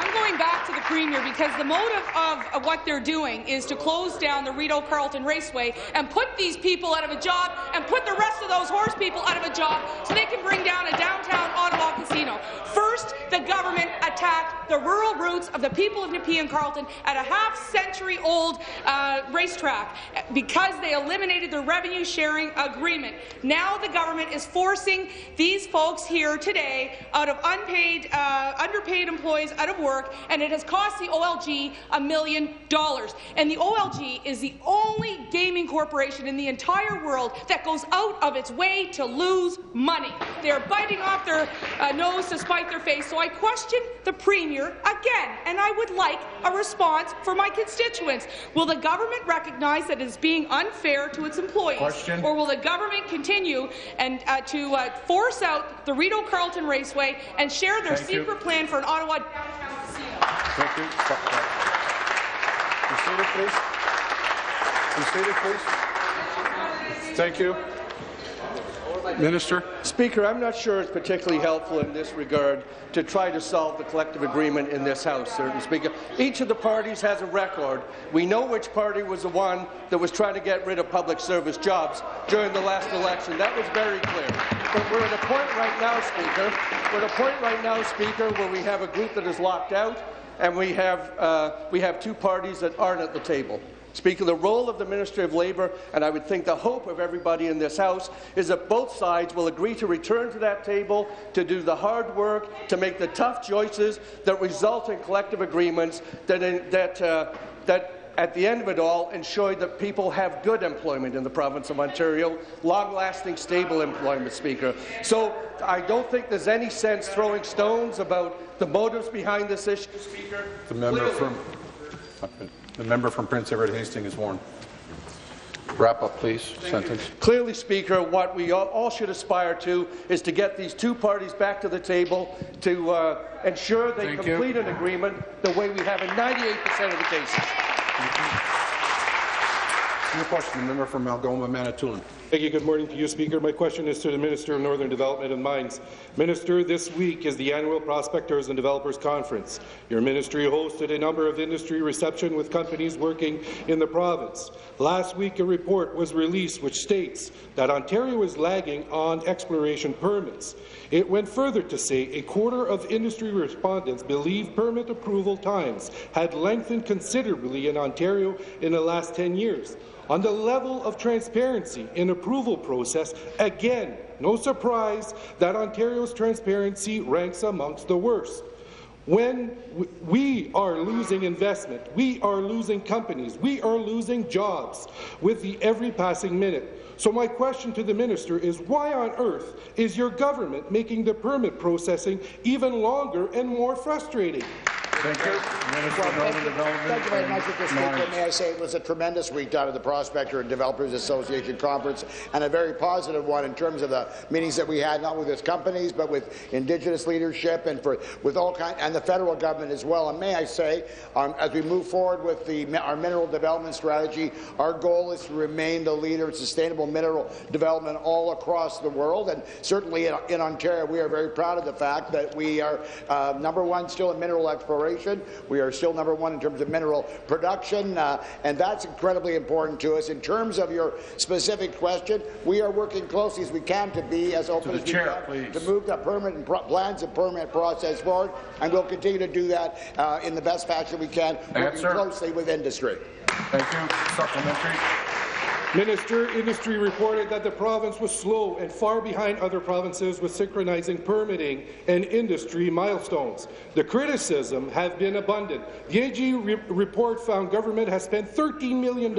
I'm going back to the Premier because the motive of what they're doing is to close down the Rideau-Carleton Raceway and put these people out of a job and put the rest of those horse people out of a job so they can bring down a downtown Ottawa casino. First, the government attacked the rural roots of the people of Nepean and Carleton at a half-century-old racetrack because they eliminated the revenue-sharing agreement. Now the government is forcing these folks here today out of unpaid, underpaid employees out of work, and it has cost the OLG $1 million. And the OLG is the only gaming corporation in the entire world that goes out of its way to lose money. They are biting off their nose to spite their face. So I question the Premier again, and I would like a response for my constituents. Will the government recognize that it is being unfair to its employees, or will the government continue and to force out the Rideau-Carleton Raceway and share their secret plan for an Ottawa downtown casino? Thank you. Be seated, please. Be seated, please. Thank you. Minister. Speaker, I'm not sure it's particularly helpful in this regard to try to solve the collective agreement in this House, certainly, Speaker. Each of the parties has a record. We know which party was the one that was trying to get rid of public service jobs during the last election. That was very clear. But we're at a point right now, Speaker. We're at a point right now, Speaker, where we have a group that is locked out, and we have two parties that aren't at the table. Speaker, the role of the Ministry of Labour, and I would think the hope of everybody in this House, is that both sides will agree to return to that table, to do the hard work, to make the tough choices that result in collective agreements that at the end of it all, ensure that people have good employment in the province of Ontario, long-lasting, stable employment, Speaker. So I don't think there's any sense throwing stones about the motives behind this issue, Speaker. The member from. The member from Prince Edward Hastings is warned. Wrap up, please. Sentence. Clearly, Speaker, what we all should aspire to is to get these two parties back to the table to ensure they complete an agreement the way we have in 98% of the cases. New question, the member from Algoma, Manitoulin. Thank you. Good morning to you, Speaker. My question is to the Minister of Northern Development and Mines. Minister, this week is the annual Prospectors and Developers Conference. Your ministry hosted a number of industry receptions with companies working in the province. Last week, a report was released which states that Ontario is lagging on exploration permits. It went further to say a quarter of industry respondents believe permit approval times had lengthened considerably in Ontario in the last 10 years. On the level of transparency in approval process, again, no surprise that Ontario's transparency ranks amongst the worst. When we are losing investment, we are losing companies, we are losing jobs with every passing minute. So my question to the minister is, why on earth is your government making the permit processing even longer and more frustrating? Thank you. Thank you very much, Mr. Speaker. May I say it was a tremendous week down at the Prospector and Developers Association Conference, and a very positive one in terms of the meetings that we had, not with its companies, but with Indigenous leadership and with all kind, and the federal government as well. And may I say, as we move forward with our mineral development strategy, our goal is to remain the leader in sustainable mineral development all across the world, and certainly in Ontario, we are very proud of the fact that we are #1 still in mineral exploration. We are still #1 in terms of mineral production, and that's incredibly important to us. In terms of your specific question, we are working closely as we can to be as open as we can to move the permit and plans and permit process forward, and we'll continue to do that in the best fashion we can, working closely with industry. Thank you. Supplementary. Minister, industry reported that the province was slow and far behind other provinces with synchronizing permitting and industry milestones. The criticism has been abundant. The AG report found government has spent $13 million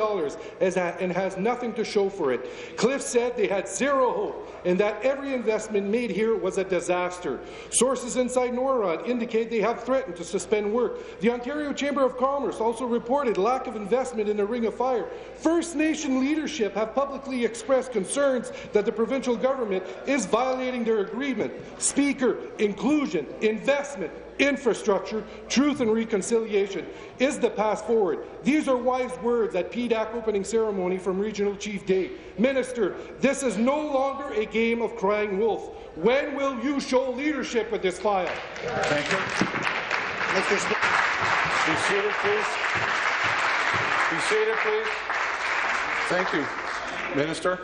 and has nothing to show for it. Cliff said they had zero hope and that every investment made here was a disaster. Sources inside Norron indicate they have threatened to suspend work. The Ontario Chamber of Commerce also reported lack of investment in the Ring of Fire. First Nation leaders have publicly expressed concerns that the provincial government is violating their agreement. Speaker, inclusion, investment, infrastructure, truth and reconciliation is the path forward. These are wise words at PDAC opening ceremony from Regional Chief Day. Minister, this is no longer a game of crying wolf. When will you show leadership with this file? Thank you. Mr. Speaker. Be seated, please. Be seated, please. Thank you, Minister.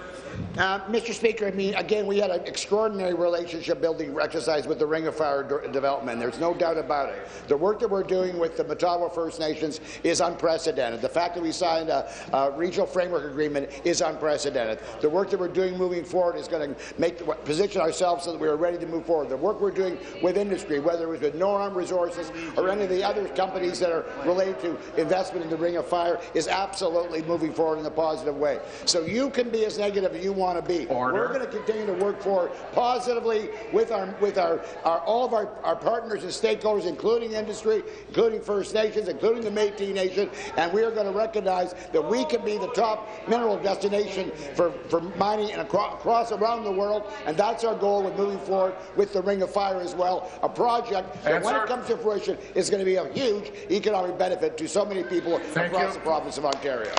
Mr. Speaker, I mean, again, we had an extraordinary relationship-building exercise with the Ring of Fire development. There's no doubt about it. The work that we're doing with the Matawa First Nations is unprecedented. The fact that we signed a regional framework agreement is unprecedented. The work that we're doing moving forward is going to position ourselves so that we are ready to move forward. The work we're doing with industry, whether it was with Northern Resources or any of the other companies that are related to investment in the Ring of Fire, is absolutely moving forward in a positive way. So you can be as negative as you want to be. Order. We're going to continue to work forward positively with all of our partners and stakeholders, including industry, including First Nations, including the Métis Nation, and we are going to recognize that we can be the top mineral destination for mining and across around the world, and that's our goal with moving forward with the Ring of Fire as well, a project that, when it comes to fruition, is going to be a huge economic benefit to so many people across the province of Ontario.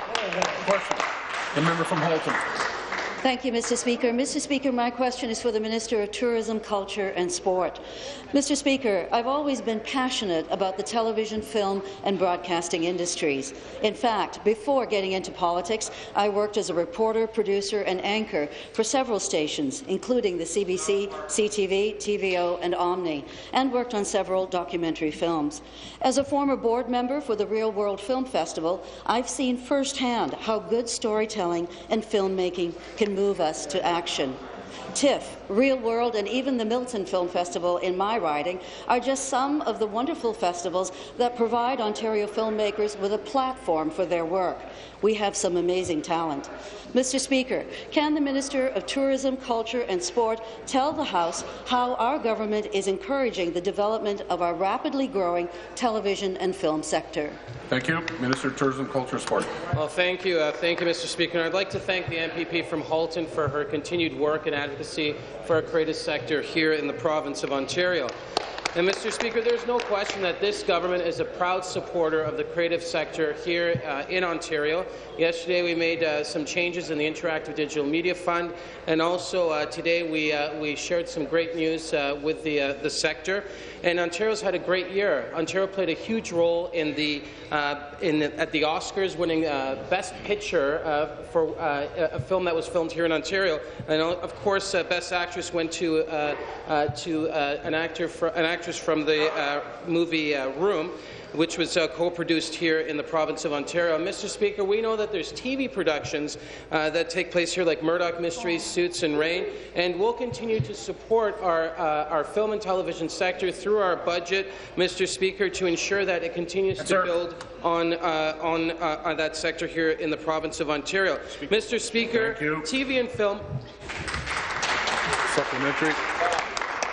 Question. The member from Halton. Thank you, Mr. Speaker. Mr. Speaker, my question is for the Minister of Tourism, Culture and Sport. Mr. Speaker, I've always been passionate about the television, film and broadcasting industries. In fact, before getting into politics, I worked as a reporter, producer and anchor for several stations, including the CBC, CTV, TVO and Omni, and worked on several documentary films. As a former board member for the Real World Film Festival, I've seen firsthand how good storytelling and filmmaking can move us to action. TIFF, Real World and even the Milton Film Festival in my riding are just some of the wonderful festivals that provide Ontario filmmakers with a platform for their work. We have some amazing talent. Mr. Speaker, can the Minister of Tourism, Culture and Sport tell the House how our government is encouraging the development of our rapidly growing television and film sector? Thank you. Minister of Tourism, Culture and Sport. Well, thank you. Thank you, Mr. Speaker. And I'd like to thank the MPP from Halton for her continued work and advocacy for our creative sector here in the province of Ontario. And Mr. Speaker, there is no question that this government is a proud supporter of the creative sector here in Ontario. Yesterday, we made some changes in the Interactive Digital Media Fund, and also today we shared some great news with the sector. And Ontario's had a great year. Ontario played a huge role in the at the Oscars, winning Best Picture for a film that was filmed here in Ontario, and of course, Best Actress went to an actress from the movie Room, which was co-produced here in the province of Ontario. Mr. Speaker, we know that there's TV productions that take place here, like Murdoch Mysteries, Suits, and Rain, and we'll continue to support our film and television sector through our budget, Mr. Speaker, to ensure that it continues to build on that sector here in the province of Ontario. Mr. Speaker, TV and film. Supplementary.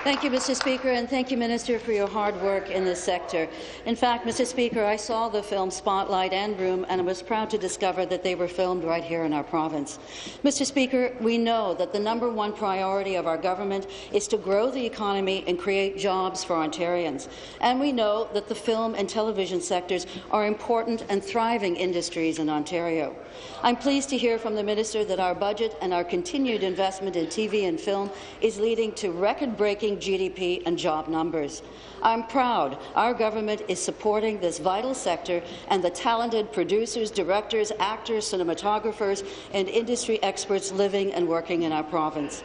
Thank you, Mr. Speaker, and thank you, Minister, for your hard work in this sector. In fact, Mr. Speaker, I saw the film Spotlight and Room, and I was proud to discover that they were filmed right here in our province. Mr. Speaker, we know that the #1 priority of our government is to grow the economy and create jobs for Ontarians. And we know that the film and television sectors are important and thriving industries in Ontario. I'm pleased to hear from the Minister that our budget and our continued investment in TV and film is leading to record-breaking GDP and job numbers. I'm proud our government is supporting this vital sector and the talented producers, directors, actors, cinematographers, and industry experts living and working in our province.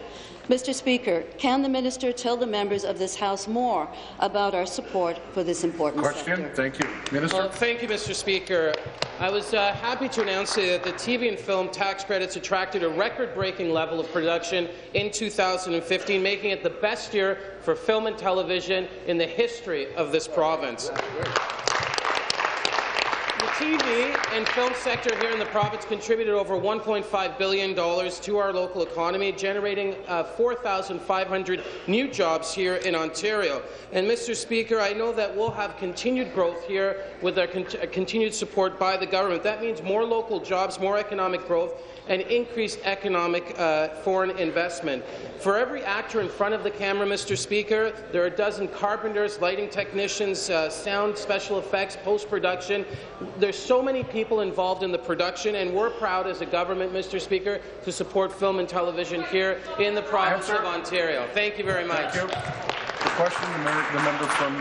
Mr. Speaker, can the minister tell the members of this House more about our support for this important sector? Thank you, Minister. Well, thank you, Mr. Speaker. I was happy to announce that the TV and film tax credits attracted a record-breaking level of production in 2015, making it the best year for film and television in the history of this province. The TV and film sector here in the province contributed over $1.5 billion to our local economy, generating 4,500 new jobs here in Ontario. And, Mr. Speaker, I know that we'll have continued growth here with our continued support by the government. That means more local jobs, more economic growth, and increased economic foreign investment. For every actor in front of the camera, Mr. Speaker, there are a dozen carpenters, lighting technicians, sound, special effects, post-production. There's so many people involved in the production, and we're proud as a government, Mr. Speaker, to support film and television here in the province of Ontario. Thank you very much. Thank you. The question, the member from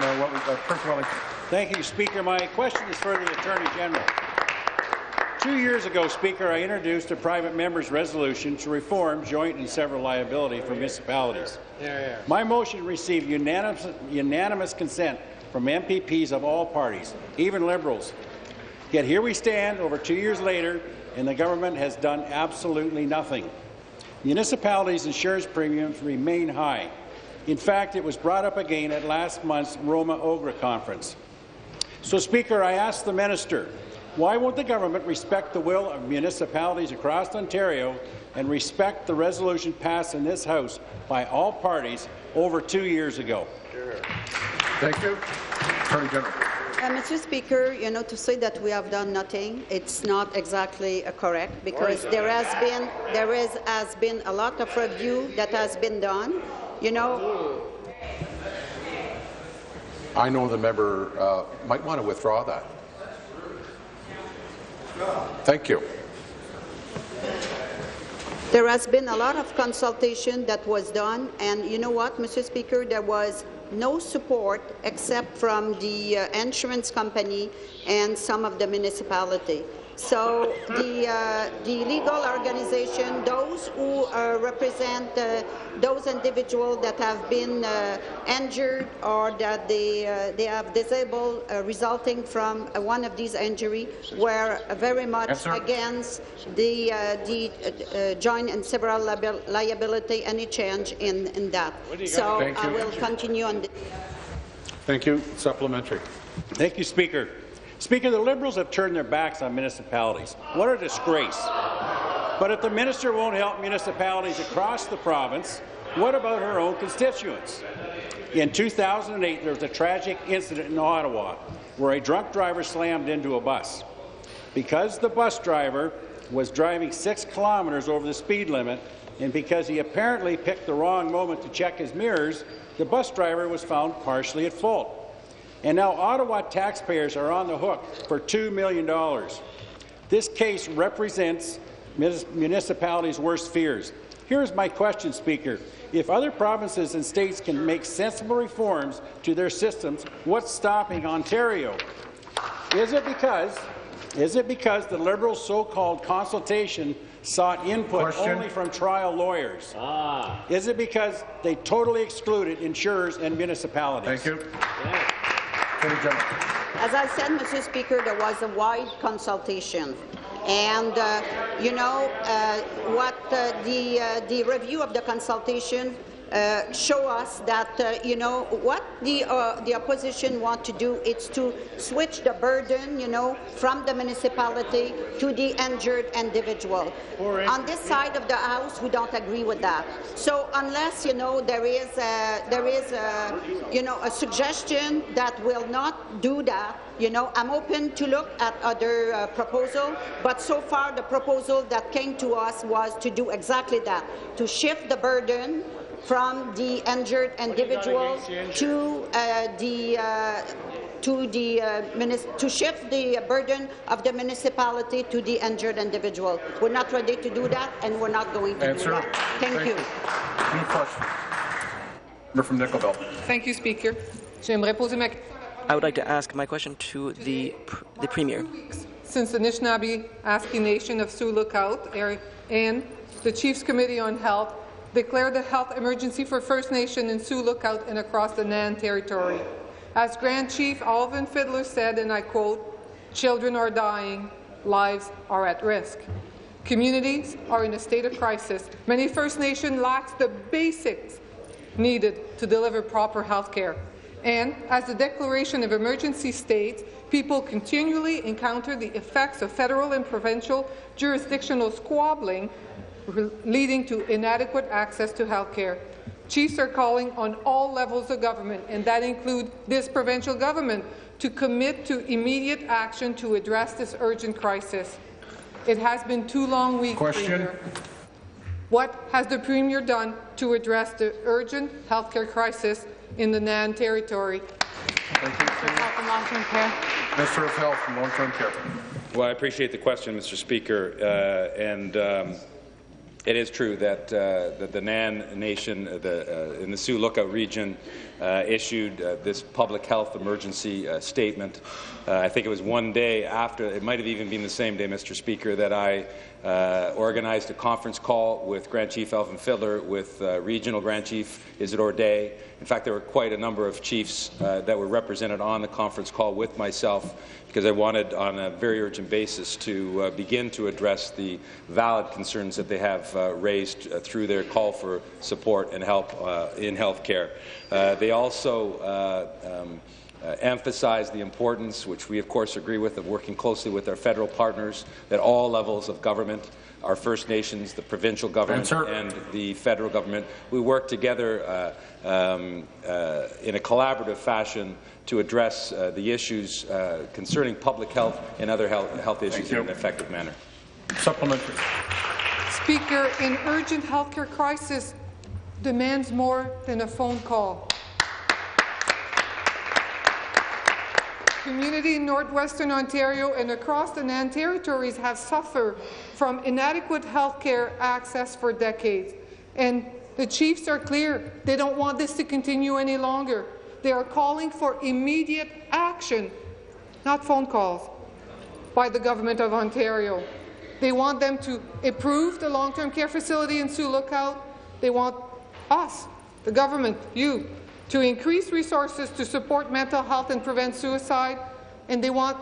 Perth Wellington. Thank you, Speaker. My question is for the Attorney General. 2 years ago, Speaker, I introduced a private member's resolution to reform joint and several liability for municipalities. My motion received unanimous consent from MPPs of all parties, even Liberals. Yet here we stand over 2 years later, and the government has done absolutely nothing. Municipalities' insurance premiums remain high. In fact, it was brought up again at last month's Roma-OGRA conference. So, Speaker, I ask the minister, why won't the government respect the will of municipalities across Ontario and respect the resolution passed in this House by all parties over 2 years ago? Thank you. Attorney General. Mr. Speaker, you know, to say that we have done nothing, it's not exactly correct, because there has been a lot of review that has been done. You know. I know the member might want to withdraw that. Thank you. There has been a lot of consultation that was done, and you know what, Mr. Speaker, there was no support except from the insurance company and some of the municipality. So the legal organization, those who represent those individuals that have been injured or that they have disabled resulting from one of these injuries, were very much against the joint and several liability, any change in that. So I will continue on this. Thank you. Supplementary. Thank you, Speaker. Speaker, the Liberals have turned their backs on municipalities. What a disgrace. But if the minister won't help municipalities across the province, what about her own constituents? In 2008, there was a tragic incident in Ottawa where a drunk driver slammed into a bus. Because the bus driver was driving 6 kilometres over the speed limit, and because he apparently picked the wrong moment to check his mirrors, the bus driver was found partially at fault. And now Ottawa taxpayers are on the hook for $2 million. This case represents municipalities' worst fears. Here is my question, Speaker. If other provinces and states can make sensible reforms to their systems, what's stopping Ontario? Is it because the Liberals' so-called consultation sought input only from trial lawyers? Is it because they totally excluded insurers and municipalities? Thank you. Yeah. As I said, Mr. Speaker, there was a wide consultation. And, the review of the consultation show us that, what the opposition want to do is to switch the burden, from the municipality to the injured individual. On this side of the House, we don't agree with that. So unless, there is a suggestion that will not do that, I'm open to look at other proposals, but so far the proposal that came to us was to do exactly that, to shift the burden from the injured individual to shift the burden of the municipality to the injured individual. We're not ready to do that, and we're not going to do that. Thank you. From Nickelbell. Thank you, Speaker. I would like to ask my question to the Premier. Since the Anishinaabe Aski Nation of Sioux Lookout and the Chiefs Committee on Health declared a health emergency for First Nation in Sioux Lookout and across the Nan Territory. As Grand Chief Alvin Fiddler said, and I quote, "Children are dying, lives are at risk." Communities are in a state of crisis. Many First Nation lacks the basics needed to deliver proper health care. And, as the Declaration of Emergency states, people continually encounter the effects of federal and provincial jurisdictional squabbling, leading to inadequate access to health care. Chiefs are calling on all levels of government, and that includes this provincial government, to commit to immediate action to address this urgent crisis. It has been too long weeks. Premier. What has the Premier done to address the urgent health care crisis in the Nan Territory? Thank you. Minister of Health and Long-Term Care. Well, I appreciate the question, Mr. Speaker, it is true that, the Nan Nation in the Sioux Lookout region issued this public health emergency statement. I think it was one day after, it might have even been the same day, Mr. Speaker, that I organized a conference call with Grand Chief Alvin Fiddler, with Regional Grand Chief Isidore Day. In fact, there were quite a number of chiefs that were represented on the conference call with myself, because I wanted, on a very urgent basis, to begin to address the valid concerns that they have raised through their call for support and help in health care. They also emphasize the importance, which we of course agree with, of working closely with our federal partners at all levels of government, our First Nations, the provincial government, and the federal government. We work together in a collaborative fashion to address the issues concerning public health and other health issues in an effective manner. Supplementary. Speaker, an urgent health care crisis demands more than a phone call. Community in northwestern Ontario and across the Nan Territories have suffered from inadequate health care access for decades. And the Chiefs are clear. They don't want this to continue any longer. They are calling for immediate action, not phone calls, by the Government of Ontario. They want them to improve the long-term care facility in Sioux Lookout. They want us, the government, you, to increase resources to support mental health and prevent suicide, and they want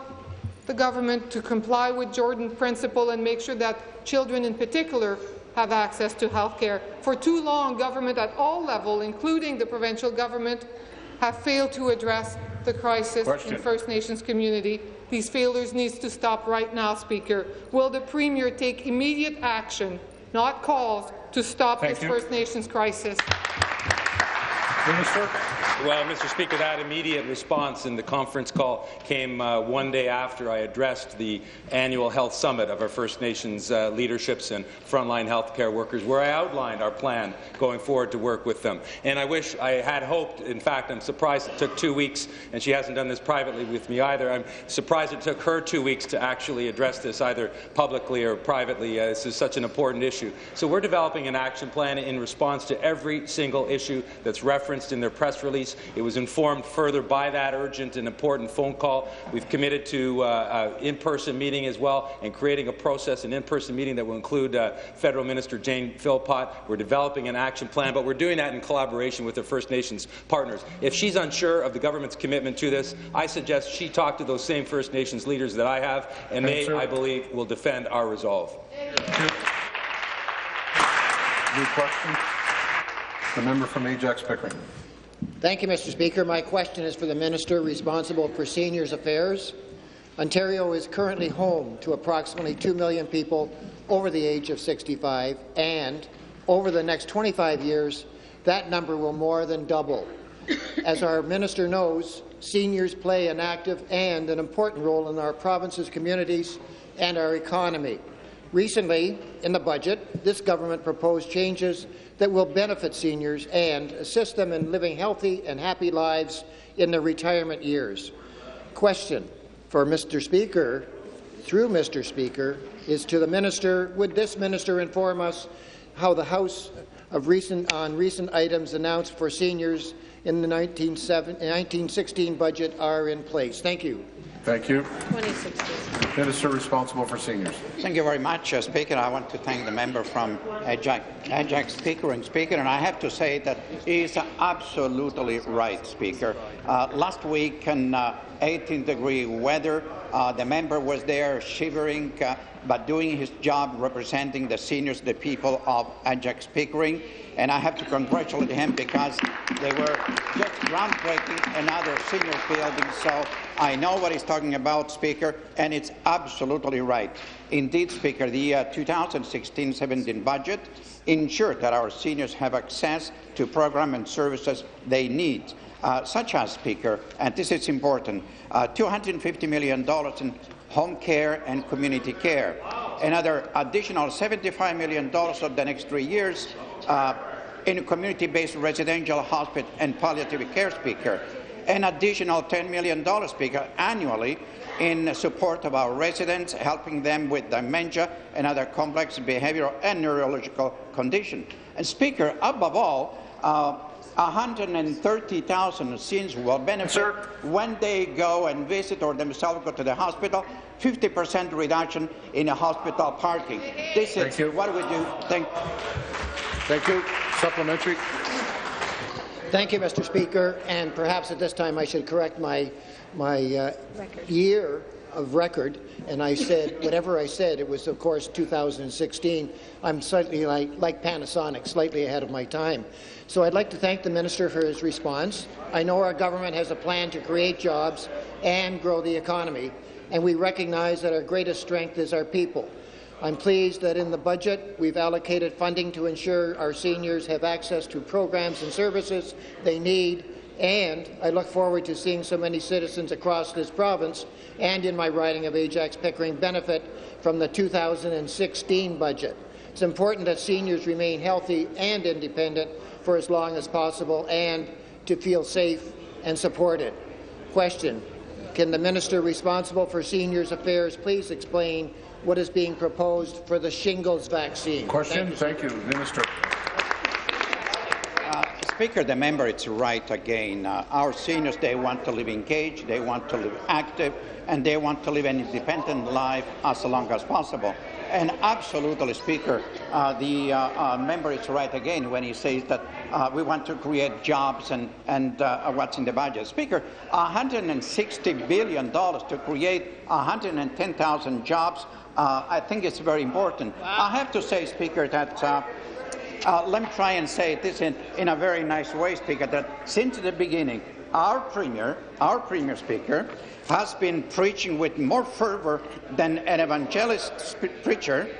the government to comply with Jordan Principle and make sure that children in particular have access to health care. For too long, government at all levels, including the provincial government, have failed to address the crisis in First Nations community. These failures need to stop right now, Speaker. Will the Premier take immediate action, not calls, to stop this First Nations crisis? Minister. Well, Mr. Speaker, that immediate response in the conference call came one day after I addressed the annual health summit of our First Nations leaderships and frontline healthcare workers, where I outlined our plan going forward to work with them. And I wish I had hoped, in fact, I'm surprised it took 2 weeks, and she hasn't done this privately with me either. I'm surprised it took her 2 weeks to actually address this, either publicly or privately. This is such an important issue. So we're developing an action plan in response to every single issue that's referenced in their press release. It was informed further by that urgent and important phone call. We've committed to in-person meeting as well, and creating a process, an in-person meeting that will include Federal Minister Jane Philpott. We're developing an action plan, but we're doing that in collaboration with the First Nations partners. If she's unsure of the government's commitment to this, I suggest she talk to those same First Nations leaders that I have, and they, I believe, will defend our resolve. New question. The member from Ajax-Pickering. Thank you, Mr. Speaker. My question is for the minister responsible for Seniors Affairs. Ontario is currently home to approximately 2 million people over the age of 65, and over the next 25 years, that number will more than double. As our minister knows, seniors play an active and an important role in our province's communities and our economy. Recently, in the budget, this government proposed changes that will benefit seniors and assist them in living healthy and happy lives in their retirement years. Question for Mr. Speaker, through Mr. Speaker, is to the minister: would this minister inform us how the House on recent items announced for seniors in the 1916 budget are in place? Thank you. Thank you. 2016. Minister responsible for Seniors. Thank you very much, Speaker. I want to thank the member from Ajax-Pickering, Speaker, and I have to say that he is absolutely right, Speaker. Last week, in 18-degree weather, the member was there shivering, but doing his job representing the seniors, the people of Ajax-Pickering, and I have to congratulate him because they were just groundbreaking another senior building. So I know what he's talking about, Speaker, and it's absolutely right. Indeed, Speaker, the 2016-17 budget ensured that our seniors have access to programs and services they need, such as, Speaker, and this is important, $250 million in home care and community care, another additional $75 million over the next 3 years in community-based residential hospital and palliative care, Speaker, an additional $10 million, Speaker, annually in support of our residents, helping them with dementia and other complex behavioral and neurological conditions. And, Speaker, above all, 130,000 seniors will benefit when they go and visit or themselves go to the hospital, 50% reduction in hospital parking. This is what we do. Thank you. Supplementary. Thank you, Mr. Speaker. And perhaps at this time I should correct my year of record. And I said, whatever I said, it was, of course, 2016. I'm slightly like Panasonic, slightly ahead of my time. So I'd like to thank the minister for his response. I know our government has a plan to create jobs and grow the economy, and we recognize that our greatest strength is our people. I'm pleased that in the budget we've allocated funding to ensure our seniors have access to programs and services they need, and I look forward to seeing so many citizens across this province and in my riding of Ajax-Pickering benefit from the 2016 budget. It's important that seniors remain healthy and independent for as long as possible and to feel safe and supported. Question: can the minister responsible for Seniors Affairs please explain what is being proposed for the shingles vaccine? Question. Thank you, Minister. Speaker, the member is right again. Our seniors, they want to live engaged, they want to live active, and they want to live an independent life as long as possible. And absolutely, Speaker, the member is right again when he says that we want to create jobs and what's in the budget. Speaker, $160 billion to create 110,000 jobs, I think it's very important. Wow. I have to say, Speaker, that let me try and say this in a very nice way, Speaker, that since the beginning, our Premier, Speaker, has been preaching with more fervour than an evangelist preacher.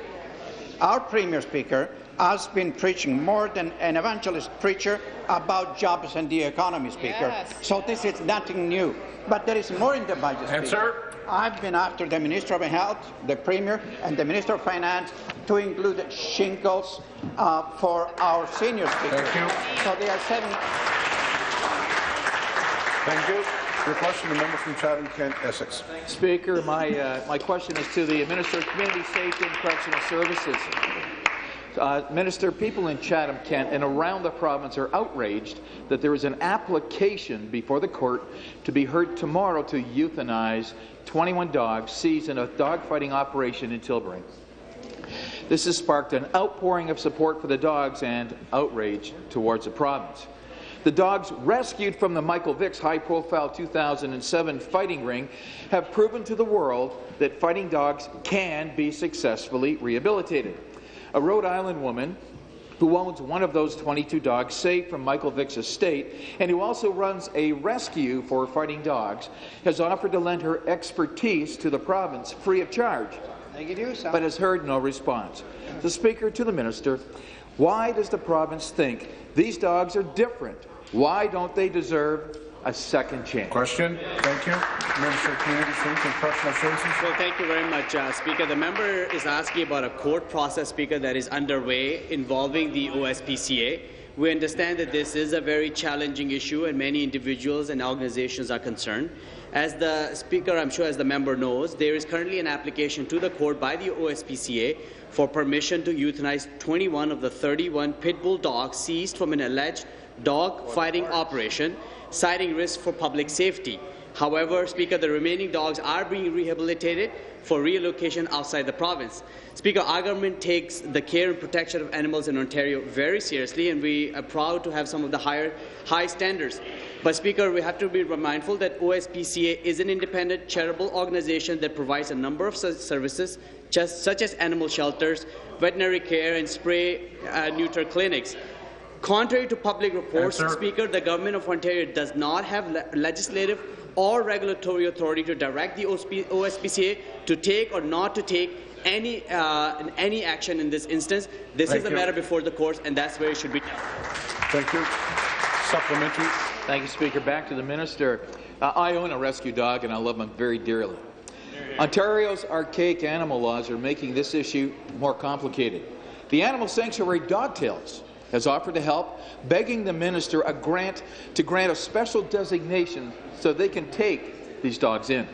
Our Premier, Speaker, has been preaching more than an evangelist preacher about jobs and the economy, Speaker. Yes. So this is nothing new. But there is more in the budget, Speaker. I've been after the Minister of Health, the Premier, and the Minister of Finance to include shingles for our seniors. Thank you. So they are setting. Thank you. Your question, the member from Chatham Kent Essex. Speaker, my question is to the Minister of Community Safety and Correctional Services. Minister, people in Chatham Kent and around the province are outraged that there is an application before the court to be heard tomorrow to euthanize 21 dogs seized in a dogfighting operation in Tilbury. This has sparked an outpouring of support for the dogs and outrage towards the province. The dogs rescued from the Michael Vick's high-profile 2007 fighting ring have proven to the world that fighting dogs can be successfully rehabilitated. A Rhode Island woman who owns one of those 22 dogs saved from Michael Vick's estate and who also runs a rescue for fighting dogs has offered to lend her expertise to the province free of charge, but has heard no response. The Speaker, to the Minister, why does the province think these dogs are different? Why don't they deserve a second chance? Question. Thank you. Minister of Community Safety and Correctional Services. Well, thank you very much, Speaker. The member is asking about a court process, Speaker, that is underway involving the OSPCA. We understand that this is a very challenging issue, and many individuals and organizations are concerned. As the Speaker, I'm sure as the member knows, there is currently an application to the court by the OSPCA for permission to euthanize 21 of the 31 pit bull dogs seized from an alleged dog fighting operation, citing risk for public safety. However, Speaker, the remaining dogs are being rehabilitated for relocation outside the province. Speaker, our government takes the care and protection of animals in Ontario very seriously, and we are proud to have some of the high standards. But, Speaker, we have to be mindful that OSPCA is an independent, charitable organization that provides a number of services, such as animal shelters, veterinary care, and spray neuter clinics. Contrary to public reports, Speaker, the Government of Ontario does not have legislative or regulatory authority to direct the OSPCA to take or not to take any action in this instance. This is a matter before the courts, and that's where it should be done. Thank you. Supplementary. Thank you, Speaker. Back to the Minister. I own a rescue dog, and I love him very dearly. Ontario's archaic animal laws are making this issue more complicated. The animal sanctuary Dogtails has offered to help, begging the minister to grant a special designation so they can take these dogs in.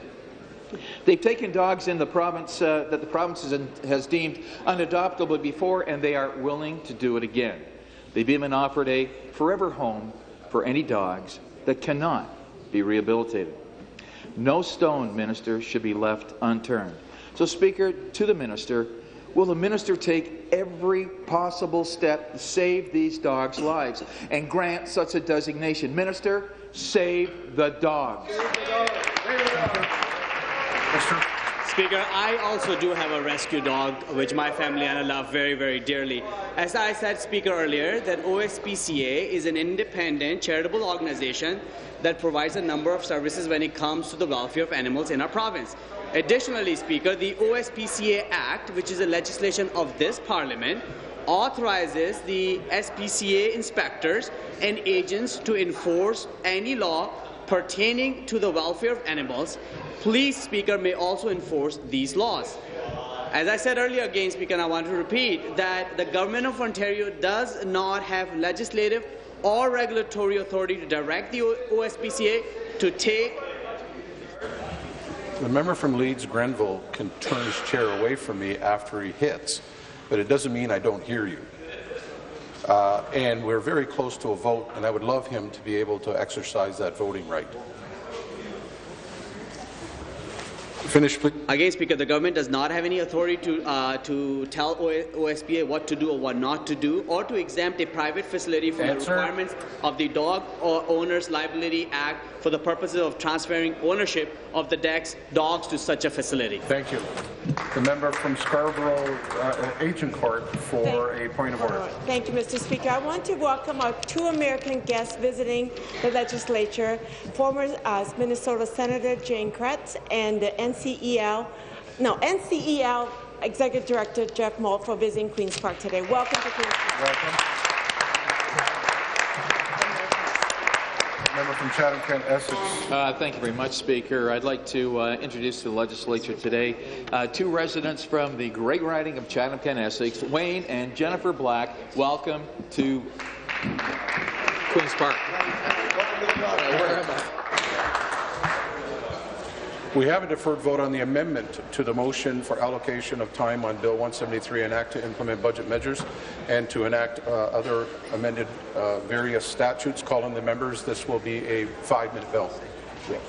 They've taken dogs in the province that the province has deemed unadoptable before, and they are willing to do it again. They've even offered a forever home for any dogs that cannot be rehabilitated. No stone, Minister, should be left unturned. So, Speaker, to the minister, will the minister take every possible step to save these dogs' lives and grant such a designation? Minister, save the dogs. Save the dogs. Save the dogs. Speaker, I also do have a rescue dog, which my family and I love very, very dearly. As I said, Speaker, earlier, that OSPCA is an independent, charitable organization that provides a number of services when it comes to the welfare of animals in our province. Additionally, Speaker, the OSPCA Act, which is a legislation of this Parliament, authorizes the SPCA inspectors and agents to enforce any law pertaining to the welfare of animals. Police, Speaker, may also enforce these laws. As I said earlier, again, Speaker, and I want to repeat that the Government of Ontario does not have legislative or regulatory authority to direct the OSPCA to take. The member from Leeds-Granville can turn his chair away from me after he hits, but it doesn't mean I don't hear you. And we're very close to a vote, and I would love him to be able to exercise that voting right. Finish, please. Again, Speaker, the government does not have any authority to tell OSPCA what to do or what not to do, or to exempt a private facility from the requirements of the Dog Owners Liability Act for the purposes of transferring ownership of the dogs to such a facility. Thank you. The member from Scarborough, Agincourt, for a point of order. Thank you, Mr. Speaker. I want to welcome our two American guests visiting the legislature, former Minnesota Senator Jane Kretz and the NCEL Executive Director Jeff Mould for visiting Queen's Park today. Welcome to Queen's Park. Welcome. Member from Chatham Kent Essex. Thank you very much, Speaker. I'd like to introduce to the legislature today two residents from the great riding of Chatham Kent Essex, Wayne and Jennifer Black. Welcome to Queen's Park. Where am I? We have a deferred vote on the amendment to the motion for allocation of time on Bill 173, an act to implement budget measures and to enact other amended various statutes. Call on the members. This will be a 5-minute bill. Yeah.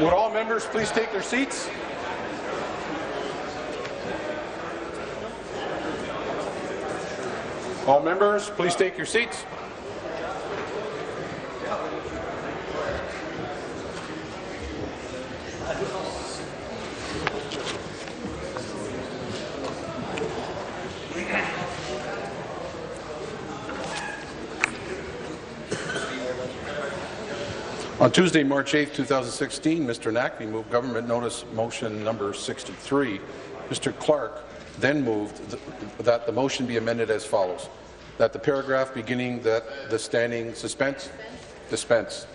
Would all members please take their seats? All members, please take your seats. On Tuesday, March 8, 2016, Mr. Nackby moved Government Notice Motion Number 63. Mr. Clark then moved that the motion be amended as follows: that the paragraph beginning that the standing dispense.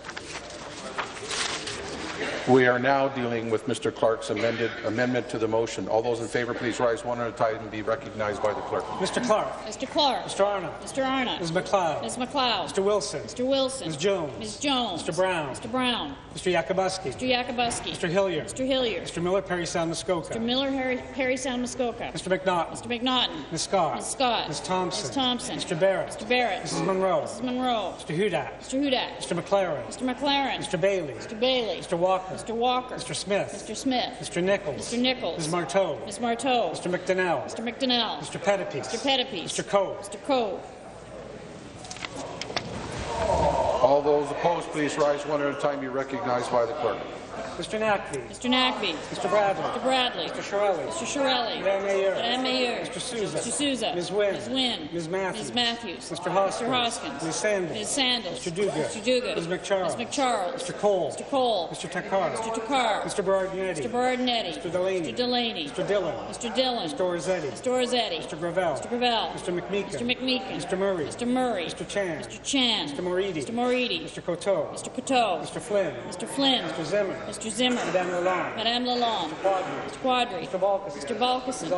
We are now dealing with Mr. Clark's amendment to the motion. All those in favour, please rise one at a time and be recognized by the clerk. Mr. Clark. Mr. Clark. Mr. Arnott. Mr. Arnott. Ms. McLeod. Ms. McLeod. Mr. Wilson. Mr. Wilson. Ms. Jones. Ms. Jones. Mr. Brown. Mr. Brown. Mr. Yakubuski. Mr. Yakubuski. Mr. Hillier. Mr. Hillier. Mr. Miller, Perry Sound, Muskoka. Mr. Miller, Perry Sound, Muskoka. Mr. McNaughton. Mr. McNaughton. Ms. Scott. Ms. Scott. Ms. Thompson. Ms. Thompson. Mr. Barrett. Mr. Barrett. Mrs. Monroe. Mrs. Monroe. Mr. Hudak. Mr. Hudak. Mr. McLaren. Mr. McLaren. Mr. Bailey. Mr. Bailey. Mr. Walker. Mr. Walker. Mr. Smith. Mr. Smith. Mr. Nichols. Mr. Nichols. Ms. Marteau. Ms. Marteau. Mr. McDonnell. Mr. McDonnell. Mr. Pettipies. Mr. Pettipies. Mr. Coe. Mr. Coe. All those opposed, please rise one at a time. Be recognized by the clerk. Mr. Nackby. Mr. Nackby. Mr. Bradley. Mr. Bradley. Mr. Shirelli. Mr. Shirelli. Madam Mayor. Madam Mayor. Mr. Souza. Mr. Souza. Ms. Wynn. Ms. Wynn. Ms. Matthews. Ms. Matthews. Mr. Hoskins. Mr. Hoskins. Ms. Sandals. Ms. Sandals. Mr. Duga. Mr. Duga. Ms. McCharles. Ms. McCharles. Mr. Cole. Mr. Cole. Mr. Takar. Mr. Takar. Mr. Bardinetti. Mr. Bardinetti. Mr. Delaney. Mr. Delaney. Mr. Dillon. Mr. Dillon. Mr. Orzetti. Mr. Orzetti. Mr. Gravel. Mr. Gravel. Mr. McMeekin. Mr. McMeekin. Mr. Murray. Mr. Murray. Mr. Chan. Mr. Chan. Mr. Moridi. Mr. Moridi. Mr. Coteau. Mr. Coteau. Mr. Flynn. Mr. Flynn. Mr. Zimmer. Mr. Zimmer. Madame Lalonde. Madame Lalonde. Mr. Quadri. Mr. Balkison. Mr. Balkison.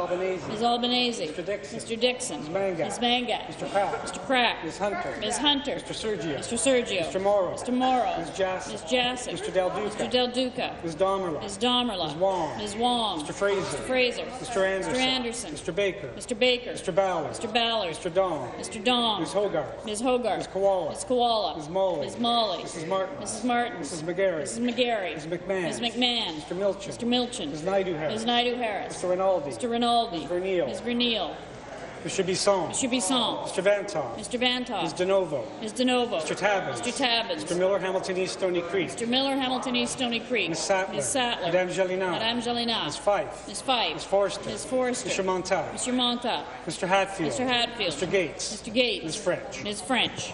Ms. Albanese. Mr. Dixon. Mr. Dixon. Ms. Mangat. Ms. Mangat. Mr. Pratt. Mr. Pratt. Ms. Hunter. Ms. Hunter. Mr. Sergio. Mr. Sergio. Mr. Morrow. Mr. Morrow. Ms. Jassy. Ms. Jassy. Mr. Del Duca. Mr. Del Duca. Ms. Domerla. Ms. Domerla. Ms. Wong. Ms. Wong. Mr. Fraser. Mr. Fraser. Mr. Anderson. Mr. Anderson. Mr. Baker. Mr. Baker. Mr. Ballard. Mr. Ballard. Mr. Dong. Mr. Dong. Ms. Hogarth. Ms. Hogarth. Ms. Koala. Ms. Koala. Ms. Moley. Ms. Moley. Mrs. Martin. Mrs. Martin. Mrs. McGarry. Mrs. McGarry. Ms. McMahon. Ms. McMahon. Mr. Milchin. Mr. Milchin. Ms. Naidu Harris. Ms. Naidu Harris. Mr. Rinaldi. Mr. Rinaldi. Ms. Verniel. Ms. Verniel. Mr. Bisson. Mr. Bisson. Mr. Vantoff. Mr. Vantoff. Ms. DeNovo. Ms. DeNovo. Mr. Tabbins. Mr. Tabbins. Mr. Miller Hamilton East Stony Creek. Mr. Miller Hamilton East Stony Creek. Ms. Sattler. Ms. Sattler. Madame Gelina. Madame Gelina. Ms. Fife. Ms. Fife. Ms. Forster. Ms. Forster. Mr. Monta. Mr. Monta. Mr. Hatfield. Mr. Hatfield. Mr. Gates. Mr. Gates. Ms. French. Ms. French.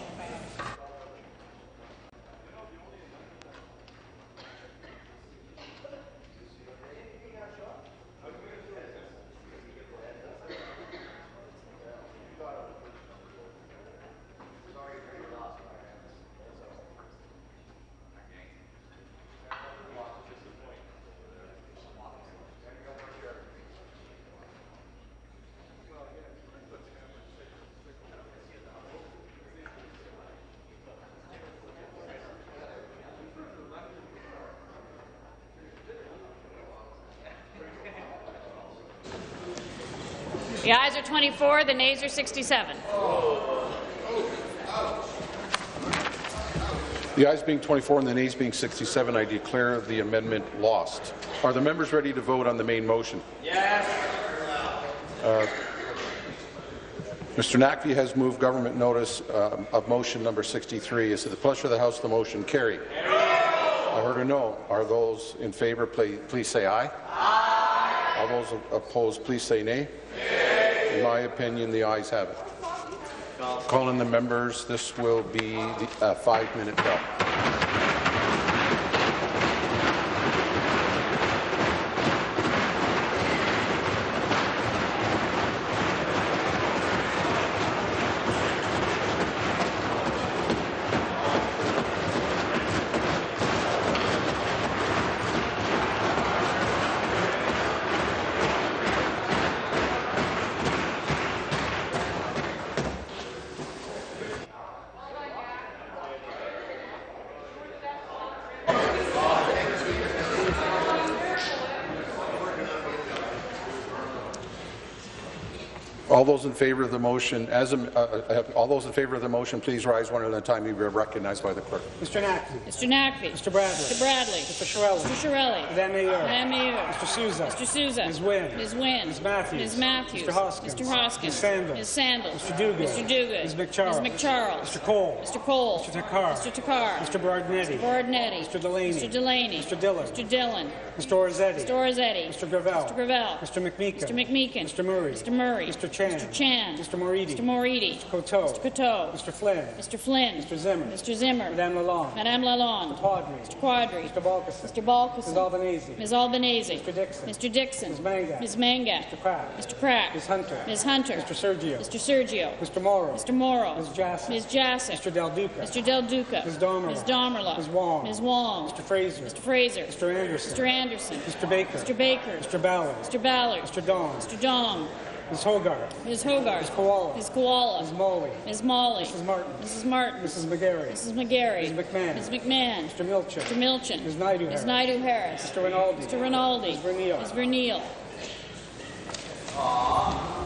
The ayes are 24, the nays are 67. The ayes being 24 and the nays being 67, I declare the amendment lost. Are the members ready to vote on the main motion? Yes. Mr. Nackby has moved government notice of motion number 63. Is it the pleasure of the House the motion carry? I heard a no. Are those in favour, please say aye. Aye. All those opposed, please say nay. In my opinion, the ayes have it. Call in the members. This will be the five-minute bell. All those in favour of the motion, please rise one at a time. You will be recognized by the clerk. Mr. Nackey. Mr. Nackey. Mr. Bradley. Mr. Bradley. Mr. Shirelli. Mr. Shirelli. Mr. Mayor. Madam Mayor. Mr. Souza. Mr. Souza. Ms. Wynn. Ms. Wynn. Ms. Matthews. Ms. Matthews. Mr. Hoskins. Mr. Hoskins. Ms. Sandel. Ms. Sandel. Mr. Dugan. Mr. Dugan. Ms. McCharles. Ms. McCharles. Mr. Cole. Mr. Cole. Mr. Takar. Mr. Takar. Mr. Bardinetti. Mr. Bardinetti. Mr. Delaney. Mr. Delaney. Mr. Dillon. Mr. Dillon. Mr. Orzetti. Mr. Orzetti. Mr. Gravel. Mr. Gravel. Mr. McMeekin. Mr. McMeekin. Mr. Murray. Mr. Murray. Mr. Chan. Mr. Chan. Mr. Moridi. Mr. Moridi. Mr. Coteau. Mr. Coteau. Mr. Flynn. Mr. Flynn. Mr. Zimmer. Mr. Zimmer. Madame Lalonde. Madame Lalonde. Mr. Quadri. Mr. Quadri. Mr. Balkison. Mr. Balkison. Mr. Albanese. Ms. Albanese. Mr. Dixon. Mr. Dixon. Ms. Manga. Ms. Manga. Mr. Pratt. Mr. Pratt. Ms. Hunter. Ms. Hunter. Mr. Sergio. Mr. Sergio. Mr. Morrow. Mr. Morrow. Ms. Jassy. Ms. Jassy. Mr. Del Duca. Mr. Del Duca. Ms. Domerla. Ms. Domerla. Ms. Wong. Ms. Wong. Mr. Fraser. Mr. Fraser. Mr. Anderson. Mr. Anderson. Mr. Baker. Mr. Baker. Mr. Ballard. Mr. Ballard. Mr. Dong. Mr. Dong. Ms. Hogarth. Ms. Hogarth. Ms. Koala. Ms. Koala. Ms. Molly. Ms. Molly. Mrs. Martin. Mrs. Martin. Mrs. McGarry. Mrs. McGarry. Ms. McMahon. Ms. McMahon. Mr. Milchin. Mr. Milchin. Ms. Naidu Harris. Ms. Naidu Harris. Mr. Rinaldi. Mr. Rinaldi. Ms. Verneal. Ms. Verneal.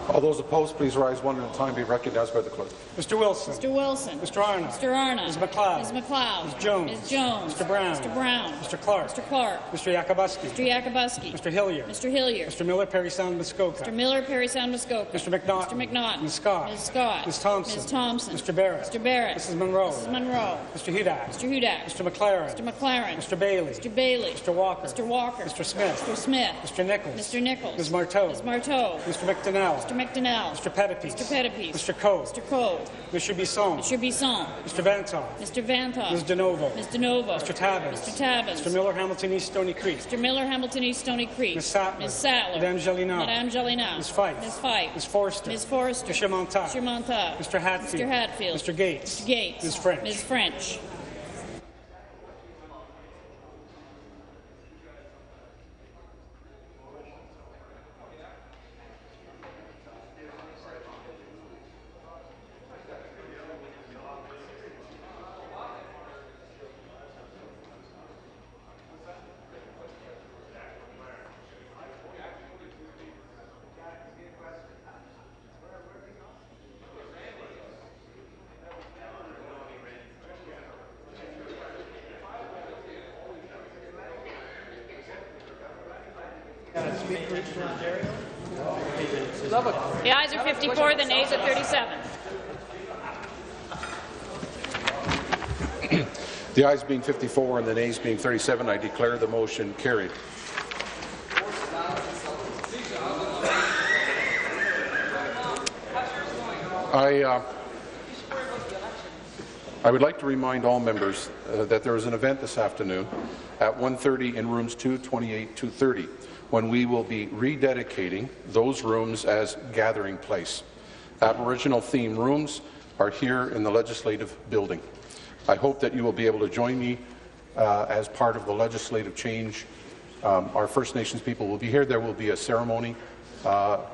All those opposed, please rise one at a time and be recognized by the clerk. Mr. Wilson. Mr. Wilson. Mr. Arna. Mr. Arna. Ms. McLeod. Ms. McLeod. Ms. Jones. Ms. Jones. Mr. Brown. Mr. Brown. Mr. Clark. Mr. Clark. Mr. Yakubuski. Mr. Yakubuski. Mr. Hillier. Mr. Hillier. Mr. Miller Perry Sound Muskoka. Mr. Miller Perry Sound Muskoka. Mr. McNaughton. Mr. McNaughton. Ms. Scott. Ms. Scott. Ms. Thompson. Ms. Thompson. Mr. Barrett. Mr. Barrett. Mrs. Monroe. Mrs. Monroe. Mr. Hudak. Mr. Hudak. Mr. McLaren. Mr. McLaren. Mr. Bailey. Mr. Bailey. Mr. Walker. Mr. Walker. Mr. Smith. Mr. Smith. Mr. Nichols. Mr. Nichols. Ms. Marteau. Ms. Marteau. Mr. McDonnell. Mr. McDonnell. Mr. Pettipies. Mr. Pettipies. Mr. Coe. Mr. Coe. Mr. Bisson. Mr. Bisson. Mr. Vantoff. Mr. Vantoff. Ms. DeNovo. Ms. DeNovo. Mr. Tabbins. Mr. Tabbins. Mr. Miller Hamilton East Stony Creek. Mr. Miller Hamilton East Stony Creek. Ms. Sattler. Ms. Sattler. Madame Gelina. Madame Gelina. Ms. Fife. Ms. Fife. Ms. Forster. Ms. Forster. Mr. Montauk. Mr. Montauk. Mr. Hatfield. Mr. Hatfield. Mr. Gates. Mr. Gates. Ms. French. Ms. French. The ayes are 54, the nays are 37. The ayes being 54 and the nays being 37, I declare the motion carried. I would like to remind all members that there is an event this afternoon at 1:30 in rooms 228, 230. When we will be rededicating those rooms as gathering place. Aboriginal themed rooms are here in the legislative building. I hope that you will be able to join me as part of the legislative change. Our First Nations people will be here. There will be a ceremony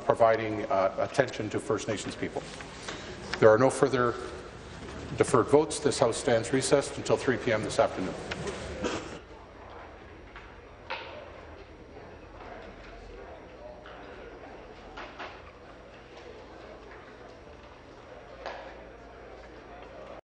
providing attention to First Nations people. There are no further deferred votes. This House stands recessed until 3 p.m. this afternoon.